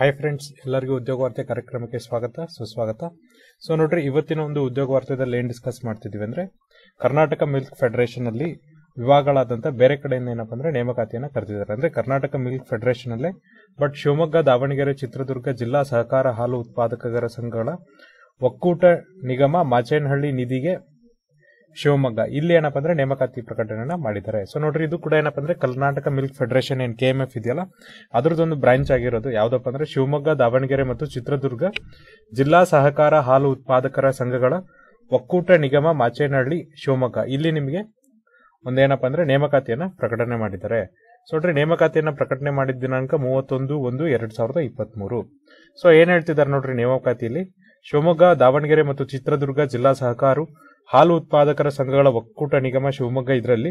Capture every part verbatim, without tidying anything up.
Hi friends, ಎಲ್ಲರಿಗೂ ಉದ್ಯೋಗ ವಾರ್ತೆ ಕಾರ್ಯಕ್ರಮಕ್ಕೆ ಸ್ವಾಗತ ಸುಸ್ವಾಗತ। ಸೋ ನೋಡ್ರಿ, ಇವತ್ತಿನ ಒಂದು ಉದ್ಯೋಗ ವಾರ್ತೆದಲ್ಲಿ ಏನು ಡಿಸ್ಕಸ್ ಮಾಡ್ತಿದ್ದೀವಿ ಅಂದ್ರೆ, ಕರ್ನಾಟಕ ಮಿಲ್ಕ್ ಫೆಡರೇಷನ್ ಅಲ್ಲಿ ವಿಭಾಗಗಳಾದಂತ ಬೇರೆ ಕಡೆಯಿಂದ ಏನಪ್ಪ ಅಂದ್ರೆ ನೇಮಕಾತಿಯನ್ನು ಕರೆದಿದ್ದಾರೆ। ಅಂದ್ರೆ ಕರ್ನಾಟಕ ಮಿಲ್ಕ್ ಫೆಡರೇಷನ್ ಅಲ್ಲೇ ಬಟ್ ಶಿವಮೊಗ್ಗ, ದಾವಣಗೆರೆ, ಚಿತ್ರದುರ್ಗ ಜಿಲ್ಲಾ ಸಹಕಾರ ಹಾಲು ಉತ್ಪಾದಕರ ಸಂಘಗಳ ಒಕ್ಕೂಟ ನಿಗಮ ಮಾಚೇನಹಳ್ಳಿ ನಿಧಿಗೆ ಶಿವಮೊಗ್ಗ ಇಲ್ಲಿ ಏನಪ್ಪ ಅಂದ್ರೆ ನೇಮಕಾತಿ ಪ್ರಕಟಣೆಯನ್ನು ಮಾಡಿದ್ದಾರೆ। ಸೊ ನೋಡ್ರಿ, ಇದು ಕೂಡ ಏನಪ್ಪ ಅಂದ್ರೆ ಕರ್ನಾಟಕ ಮಿಲ್ಕ್ ಫೆಡರೇಷನ್ ಏನ್ ಕೆ ಎಂ ಎಫ್ ಇದೆಯಲ್ಲ ಅದರದೊಂದು ಬ್ರಾಂಚ್ ಆಗಿರೋದು ಯಾವುದಪ್ಪ ಅಂದ್ರೆ ಶಿವಮೊಗ್ಗ, ದಾವಣಗೆರೆ ಮತ್ತು ಚಿತ್ರದುರ್ಗ ಜಿಲ್ಲಾ ಸಹಕಾರ ಹಾಲು ಉತ್ಪಾದಕರ ಸಂಘಗಳ ಒಕ್ಕೂಟ ನಿಗಮ ಮಾಚೇನಹಳ್ಳಿ ಶಿವಮೊಗ್ಗ ಇಲ್ಲಿ ನಿಮಗೆ ಒಂದೇನಪ್ಪ ಅಂದ್ರೆ ನೇಮಕಾತಿಯನ್ನು ಪ್ರಕಟಣೆ ಮಾಡಿದ್ದಾರೆ। ಸೊ ನೋಡ್ರಿ, ನೇಮಕಾತಿಯನ್ನು ಪ್ರಕಟಣೆ ಮಾಡಿದ ದಿನಾಂಕ ಮೂವತ್ತೊಂದು ಒಂದು ಎರಡ್ ಸಾವಿರದ ಇಪ್ಪತ್ತ್ ಮೂರು ಸೊ ಏನ್ ಹೇಳ್ತಿದ್ದಾರೆ ನೋಡ್ರಿ, ನೇಮಕಾತಿಯಲ್ಲಿ ಶಿವಮೊಗ್ಗ, ದಾವಣಗೆರೆ ಮತ್ತು ಚಿತ್ರದುರ್ಗ ಜಿಲ್ಲಾ ಸಹಕಾರ ಹಾಲು ಉತ್ಪಾದಕರ ಸಂಘಗಳ ಒಕ್ಕೂಟ ನಿಗಮ ಶಿವಮೊಗ್ಗ ಇದರಲ್ಲಿ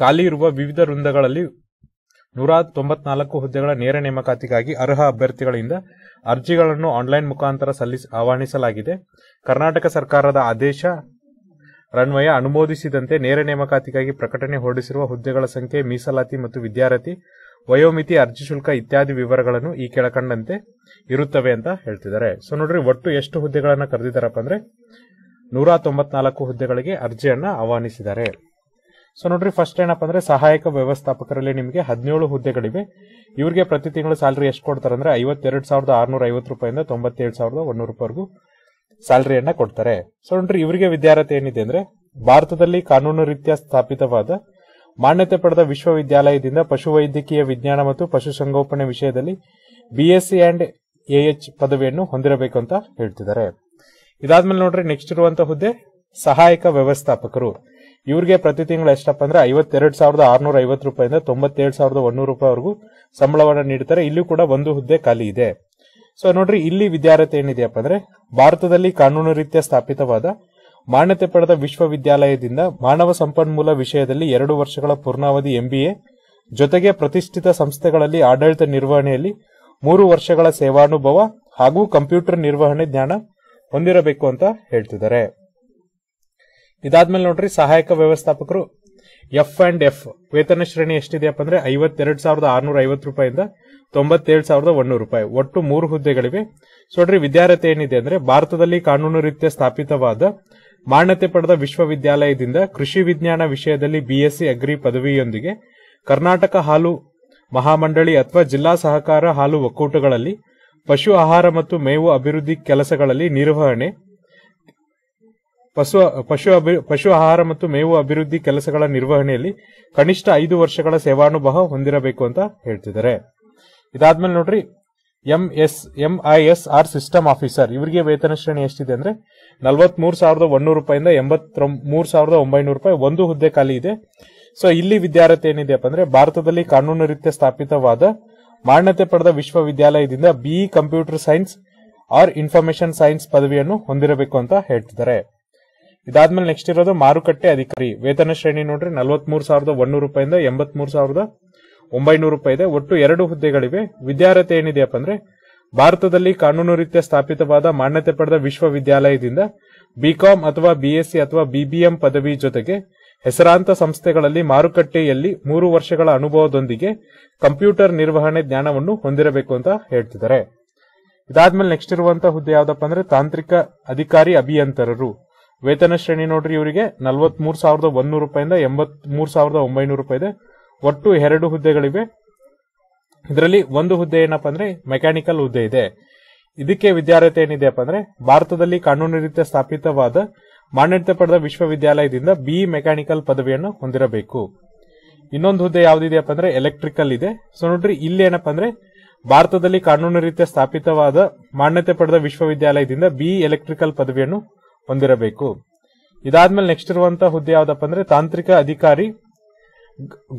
ಖಾಲಿ ಇರುವ ವಿವಿಧ ವೃಂದಗಳಲ್ಲಿ ನೂರ ತೊಂಬತ್ನಾಲ್ಕು ಹುದ್ದೆಗಳ ನೇರ ನೇಮಕಾತಿಗಾಗಿ ಅರ್ಹ ಅಭ್ಯರ್ಥಿಗಳಿಂದ ಅರ್ಜಿಗಳನ್ನು ಆನ್ಲೈನ್ ಮುಖಾಂತರ ಸಲ್ಲಿಸಿ ಆಹ್ವಾನಿಸಲಾಗಿದೆ। ಕರ್ನಾಟಕ ಸರ್ಕಾರದ ಆದೇಶ ರನ್ವಯ ಅನುಮೋದಿಸಿದಂತೆ ನೇರ ನೇಮಕಾತಿಗಾಗಿ ಪ್ರಕಟಣೆ ಹೊರಡಿಸಿರುವ ಹುದ್ದೆಗಳ ಸಂಖ್ಯೆ, ಮೀಸಲಾತಿ ಮತ್ತು ವಿದ್ಯಾರ್ಥಿ ವಯೋಮಿತಿ, ಅರ್ಜಿ ಶುಲ್ಕ ಇತ್ಯಾದಿ ವಿವರಗಳನ್ನು ಈ ಕೆಳಕಂಡಂತೆ ಇರುತ್ತವೆ ಅಂತ ಹೇಳ್ತಿದ್ದಾರೆ। ಸೊ ನೋಡ್ರಿ, ಒಟ್ಟು ಎಷ್ಟು ಹುದ್ದೆಗಳನ್ನ ಕರೆದಿದ್ದಾರಪ್ಪ ಅಂದ್ರೆ ನೂರ ತೊಂಬತ್ನಾಲ್ಕು ಹುದ್ದೆಗಳಿಗೆ ಅರ್ಜಿಯನ್ನ ಆಹ್ವಾನಿಸಿದ್ದಾರೆ। ಸೊ ನೋಡ್ರಿ, ಫಸ್ಟ್ ಏನಪ್ಪ ಅಂದ್ರೆ ಸಹಾಯಕ ವ್ಯವಸ್ಥಾಪಕರಲ್ಲಿ ನಿಮಗೆ ಹದಿನೇಳು ಹುದ್ದೆಗಳಿವೆ। ಇವರಿಗೆ ಪ್ರತಿ ತಿಂಗಳು ಸ್ಯಾಲರಿ ಎಷ್ಟು ಕೊಡ್ತಾರೆ ಅಂದ್ರೆ ಐವತ್ತೆರಡು ಸಾವಿರದ ಆರ್ನೂರ ಐವತ್ತು ರೂಪಾಯಿಂದ ತೊಂಬತ್ತೇಳು ಸಾವಿರದ ಒಂದೂರು ರೂಪಾಯಿವರೆಗೂ ಸ್ಯಾಲರಿಯನ್ನ ಕೊಡ್ತಾರೆ। ಸೊ ನೋಡ್ರಿ, ಇವರಿಗೆ ವಿದ್ಯಾರ್ಥಿ ಏನಿದೆ ಅಂದ್ರೆ ಭಾರತದಲ್ಲಿ ಕಾನೂನು ರೀತ್ಯ ಸ್ಥಾಪಿತವಾದ ಮಾನ್ಯತೆ ಪಡೆದ ವಿಶ್ವವಿದ್ಯಾಲಯದಿಂದ ಪಶುವೈದ್ಯಕೀಯ ವಿಜ್ಞಾನ ಮತ್ತು ಪಶುಸಂಗೋಪನೆ ವಿಷಯದಲ್ಲಿ ಬಿಎಸ್ಸಿ ಅಂಡ್ ಎಎಚ್ ಪದವಿಯನ್ನು ಹೊಂದಿರಬೇಕು ಅಂತ ಹೇಳ್ತಿದ್ದಾರೆ। ಇದಾದ್ಮೇಲೆ ನೋಡ್ರಿ, ನೆಕ್ಸ್ಟ್ ಇರುವಂತಹ ಹುದ್ದೆ ಸಹಾಯಕ ವ್ಯವಸ್ಥಾಪಕರು, ಇವರಿಗೆ ಪ್ರತಿ ತಿಂಗಳು ಎಷ್ಟಪ್ಪ ಅಂದ್ರೆ ಐವತ್ತೆರಡು ಸಾವಿರದ ಆರ್ನೂರ ಐವತ್ತು ರೂಪಾಯಿಂದ ತೊಂಬತ್ತೇಳು ಸಾವಿರದ ಒಂದೂರು ರೂಪಾಯಿವರೆಗೂ ಸಂಬಳವನ್ನು ನೀಡುತ್ತಾರೆ। ಇಲ್ಲೂ ಕೂಡ ಒಂದು ಹುದ್ದೆ ಖಾಲಿ ಇದೆ। ಸೊ ನೋಡ್ರಿ, ಇಲ್ಲಿ ವಿದ್ಯಾರ್ಥಿ ಏನಿದೆಯಪ್ಪ ಅಂದ್ರೆ ಭಾರತದಲ್ಲಿ ಕಾನೂನು ರೀತ್ಯ ಸ್ಥಾಪಿತವಾದ ಮಾನ್ಯತೆ ಪಡೆದ ವಿಶ್ವವಿದ್ಯಾಲಯದಿಂದ ಮಾನವ ಸಂಪನ್ಮೂಲ ವಿಷಯದಲ್ಲಿ ಎರಡು ವರ್ಷಗಳ ಪೂರ್ಣಾವಧಿ ಎಂಬಿಎ ಜೊತೆಗೆ ಪ್ರತಿಷ್ಠಿತ ಸಂಸ್ಥೆಗಳಲ್ಲಿ ಆಡಳಿತ ನಿರ್ವಹಣೆಯಲ್ಲಿ ಮೂರು ವರ್ಷಗಳ ಸೇವಾನುಭವ ಹಾಗೂ ಕಂಪ್ಯೂಟರ್ ನಿರ್ವಹಣೆ ಜ್ಞಾನ ಹೊಂದಿರಬೇಕು ಅಂತ ಹೇಳ್ತಿದ್ದಾರೆ। ಇದಾದ್ಮೇಲೆ ನೋಡ್ರಿ, ಸಹಾಯಕ ವ್ಯವಸ್ಥಾಪಕರು ಎಫ್ ಅಂಡ್ ಎಫ್ ವೇತನ ಶ್ರೇಣಿ ಎಷ್ಟಿದೆಯಪ್ಪ ಅಂದ್ರೆ ಐವತ್ತೆರಡು ಸಾವಿರದ ಆರ್ನೂರ ಐವತ್ತು ರೂಪಾಯಿಂದ ತೊಂಬತ್ತೇಳು ಸಾವಿರದ ಒಂದೂರು ರೂಪಾಯಿ, ಒಟ್ಟು ಮೂರು ಹುದ್ದೆಗಳಿವೆ। ಸೊ ನೋಡ್ರಿ, ವಿದ್ಯಾರ್ಥಿ ಏನಿದೆ ಅಂದ್ರೆ ಭಾರತದಲ್ಲಿ ಕಾನೂನು ರೀತ್ಯ ಸ್ಥಾಪಿತವಾದ ಮಾನ್ಯತೆ ಪಡೆದ ವಿಶ್ವವಿದ್ಯಾಲಯದಿಂದ ಕೃಷಿ ವಿಜ್ಞಾನ ವಿಷಯದಲ್ಲಿ ಬಿಎಸ್ಸಿ ಅಗ್ರಿ ಪದವಿಯೊಂದಿಗೆ ಕರ್ನಾಟಕ ಹಾಲು ಮಹಾಮಂಡಳಿ ಅಥವಾ ಜಿಲ್ಲಾ ಸಹಕಾರ ಹಾಲು ಒಕ್ಕೂಟಗಳಲ್ಲಿ ಪಶು ಆಹಾರ ಮತ್ತು ಮೇವು ಅಭಿವೃದ್ಧಿ ಕೆಲಸಗಳಲ್ಲಿ ನಿರ್ವಹಣೆ ಪಶು ಪಶು ಆಹಾರ ಮತ್ತು ಮೇವು ಅಭಿವೃದ್ಧಿ ಕೆಲಸಗಳ ನಿರ್ವಹಣೆಯಲ್ಲಿ ಕನಿಷ್ಠ ಐದು ವರ್ಷಗಳ ಸೇವಾನುಭವ ಹೊಂದಿರಬೇಕು ಅಂತ ಹೇಳ್ತಿದ್ದಾರೆ। ಇದಾದ್ಮೇಲೆ ನೋಡ್ರಿ, MS MIS R system officer, ಇವರಿಗೆ ವೇತನ ಶ್ರೇಣಿ ಎಷ್ಟಿದೆ ಅಂದ್ರೆ ನಲವತ್ತ್ ಮೂರು ಸಾವಿರದ ಒಂದೂರು ರೂಪಾಯಿಂದ ಎಂಬತ್ತ ಮೂರು ಸಾವಿರದ ಒಂಬೈನೂರು ರೂಪಾಯಿ, ಒಂದು ಹುದ್ದೆ ಖಾಲಿ ಇದೆ। ಸೊ ಇಲ್ಲಿ ವಿದ್ಯಾರ್ಥಿ ಏನಿದೆಯಪ್ಪ ಅಂದ್ರೆ ಭಾರತದಲ್ಲಿ ಕಾನೂನು ರೀತ್ಯ ಸ್ಥಾಪಿತವಾದ ಮಾನ್ಯತೆ ಪಡೆದ ವಿಶ್ವವಿದ್ಯಾಲಯದಿಂದ BE computer science or information science ಪದವಿಯನ್ನು ಹೊಂದಿರಬೇಕು ಅಂತ ಹೇಳ್ತಿದ್ದಾರೆ। ಇದಾದ್ಮೇಲೆ ನೆಕ್ಸ್ಟ್ ಇರೋದು ಮಾರುಕಟ್ಟೆ ಅಧಿಕಾರಿ, ವೇತನ ಶ್ರೇಣಿ ನೋಡ್ರಿ ನಲವತ್ತ್ ಮೂರು ಸಾವಿರದ ಒಂದೂರು ರೂಪಾಯಿಂದ ಎಂಬತ್ತ್ ಮೂರು ಸಾವಿರದ ಒಂಬೈನೂರು ರೂಪಾಯಿ ಇದೆ, ಒಟ್ಟು ಎರಡು ಹುದ್ದೆಗಳಿವೆ। ವಿದ್ಯಾರ್ಥಿ ಏನಿದೆಯಪ್ಪ ಅಂದ್ರೆ ಭಾರತದಲ್ಲಿ ಕಾನೂನು ರೀತ್ಯ ಸ್ಥಾಪಿತವಾದ ಮಾನ್ಯತೆ ಪಡೆದ ವಿಶ್ವವಿದ್ಯಾಲಯದಿಂದ ಬಿಕಾಂ ಅಥವಾ ಬಿಎಸ್ಸಿ ಅಥವಾ ಬಿಬಿಎಂ ಪದವಿ ಜೊತೆಗೆ ಹೆಸರಾಂತ ಸಂಸ್ಥೆಗಳಲ್ಲಿ ಮಾರುಕಟ್ಟೆಯಲ್ಲಿ ಮೂರು ವರ್ಷಗಳ ಅನುಭವದೊಂದಿಗೆ ಕಂಪ್ಯೂಟರ್ ನಿರ್ವಹಣೆ ಜ್ಞಾನವನ್ನು ಹೊಂದಿರಬೇಕು ಅಂತ ಹೇಳ್ತಿದ್ದಾರೆ। ಇದಾದ್ಮೇಲೆ ನೆಕ್ಸ್ಟ್ ಇರುವಂತಹ ಹುದ್ದೆ ಯಾವ್ದಪ್ಪ ಅಂದ್ರೆ ತಾಂತ್ರಿಕ ಅಧಿಕಾರಿ ಅಭಿಯಂತರರು, ವೇತನ ಶ್ರೇಣಿ ನೋಡ್ರಿ ಇವರಿಗೆ ನಲವತ್ತ್ ಮೂರು ಸಾವಿರದ ಒಂದೂರು ರೂಪಾಯಿಂದ ಎಂಬತ್ ಮೂರು ಸಾವಿರದ ಒಂಬೈನೂರು ರೂಪಾಯಿ ಇದೆ, ಒಟ್ಟು ಎರಡು ಹುದ್ದೆಗಳಿವೆ। ಇದರಲ್ಲಿ ಒಂದು ಹುದ್ದೆ ಏನಪ್ಪ ಅಂದ್ರೆ ಮೆಕ್ಯಾನಿಕಲ್ ಹುದ್ದೆ ಇದೆ। ಇದಕ್ಕೆ ವಿದ್ಯಾರ್ಥಿ ಏನಿದೆಯಪ್ಪ ಅಂದ್ರೆ ಭಾರತದಲ್ಲಿ ಕಾನೂನು ರೀತ್ಯ ಸ್ಥಾಪಿತವಾದ ಮಾನ್ಯತೆ ಪಡೆದ ವಿಶ್ವವಿದ್ಯಾಲಯದಿಂದ ಬಿಇ ಮೆಕ್ಯಾನಿಕಲ್ ಪದವಿಯನ್ನು ಹೊಂದಿರಬೇಕು। ಇನ್ನೊಂದು ಹುದ್ದೆ ಯಾವುದಿದೆಯಪ್ಪ ಅಂದ್ರೆ ಎಲೆಕ್ಟ್ರಿಕಲ್ ಇದೆ। ಸೊ ನೋಡ್ರಿ, ಇಲ್ಲಿ ಏನಪ್ಪ ಅಂದ್ರೆ ಭಾರತದಲ್ಲಿ ಕಾನೂನು ರೀತ್ಯ ಸ್ಥಾಪಿತವಾದ ಮಾನ್ಯತೆ ಪಡೆದ ವಿಶ್ವವಿದ್ಯಾಲಯದಿಂದ ಬಿಇ ಎಲೆಕ್ಟ್ರಿಕಲ್ ಪದವಿಯನ್ನು ಹೊಂದಿರಬೇಕು। ಇದಾದ್ಮೇಲೆ ನೆಕ್ಸ್ಟ್ ಇರುವಂತಹ ಹುದ್ದೆ ಯಾವ್ದಪ್ಪ ಅಂದ್ರೆ ತಾಂತ್ರಿಕ ಅಧಿಕಾರಿ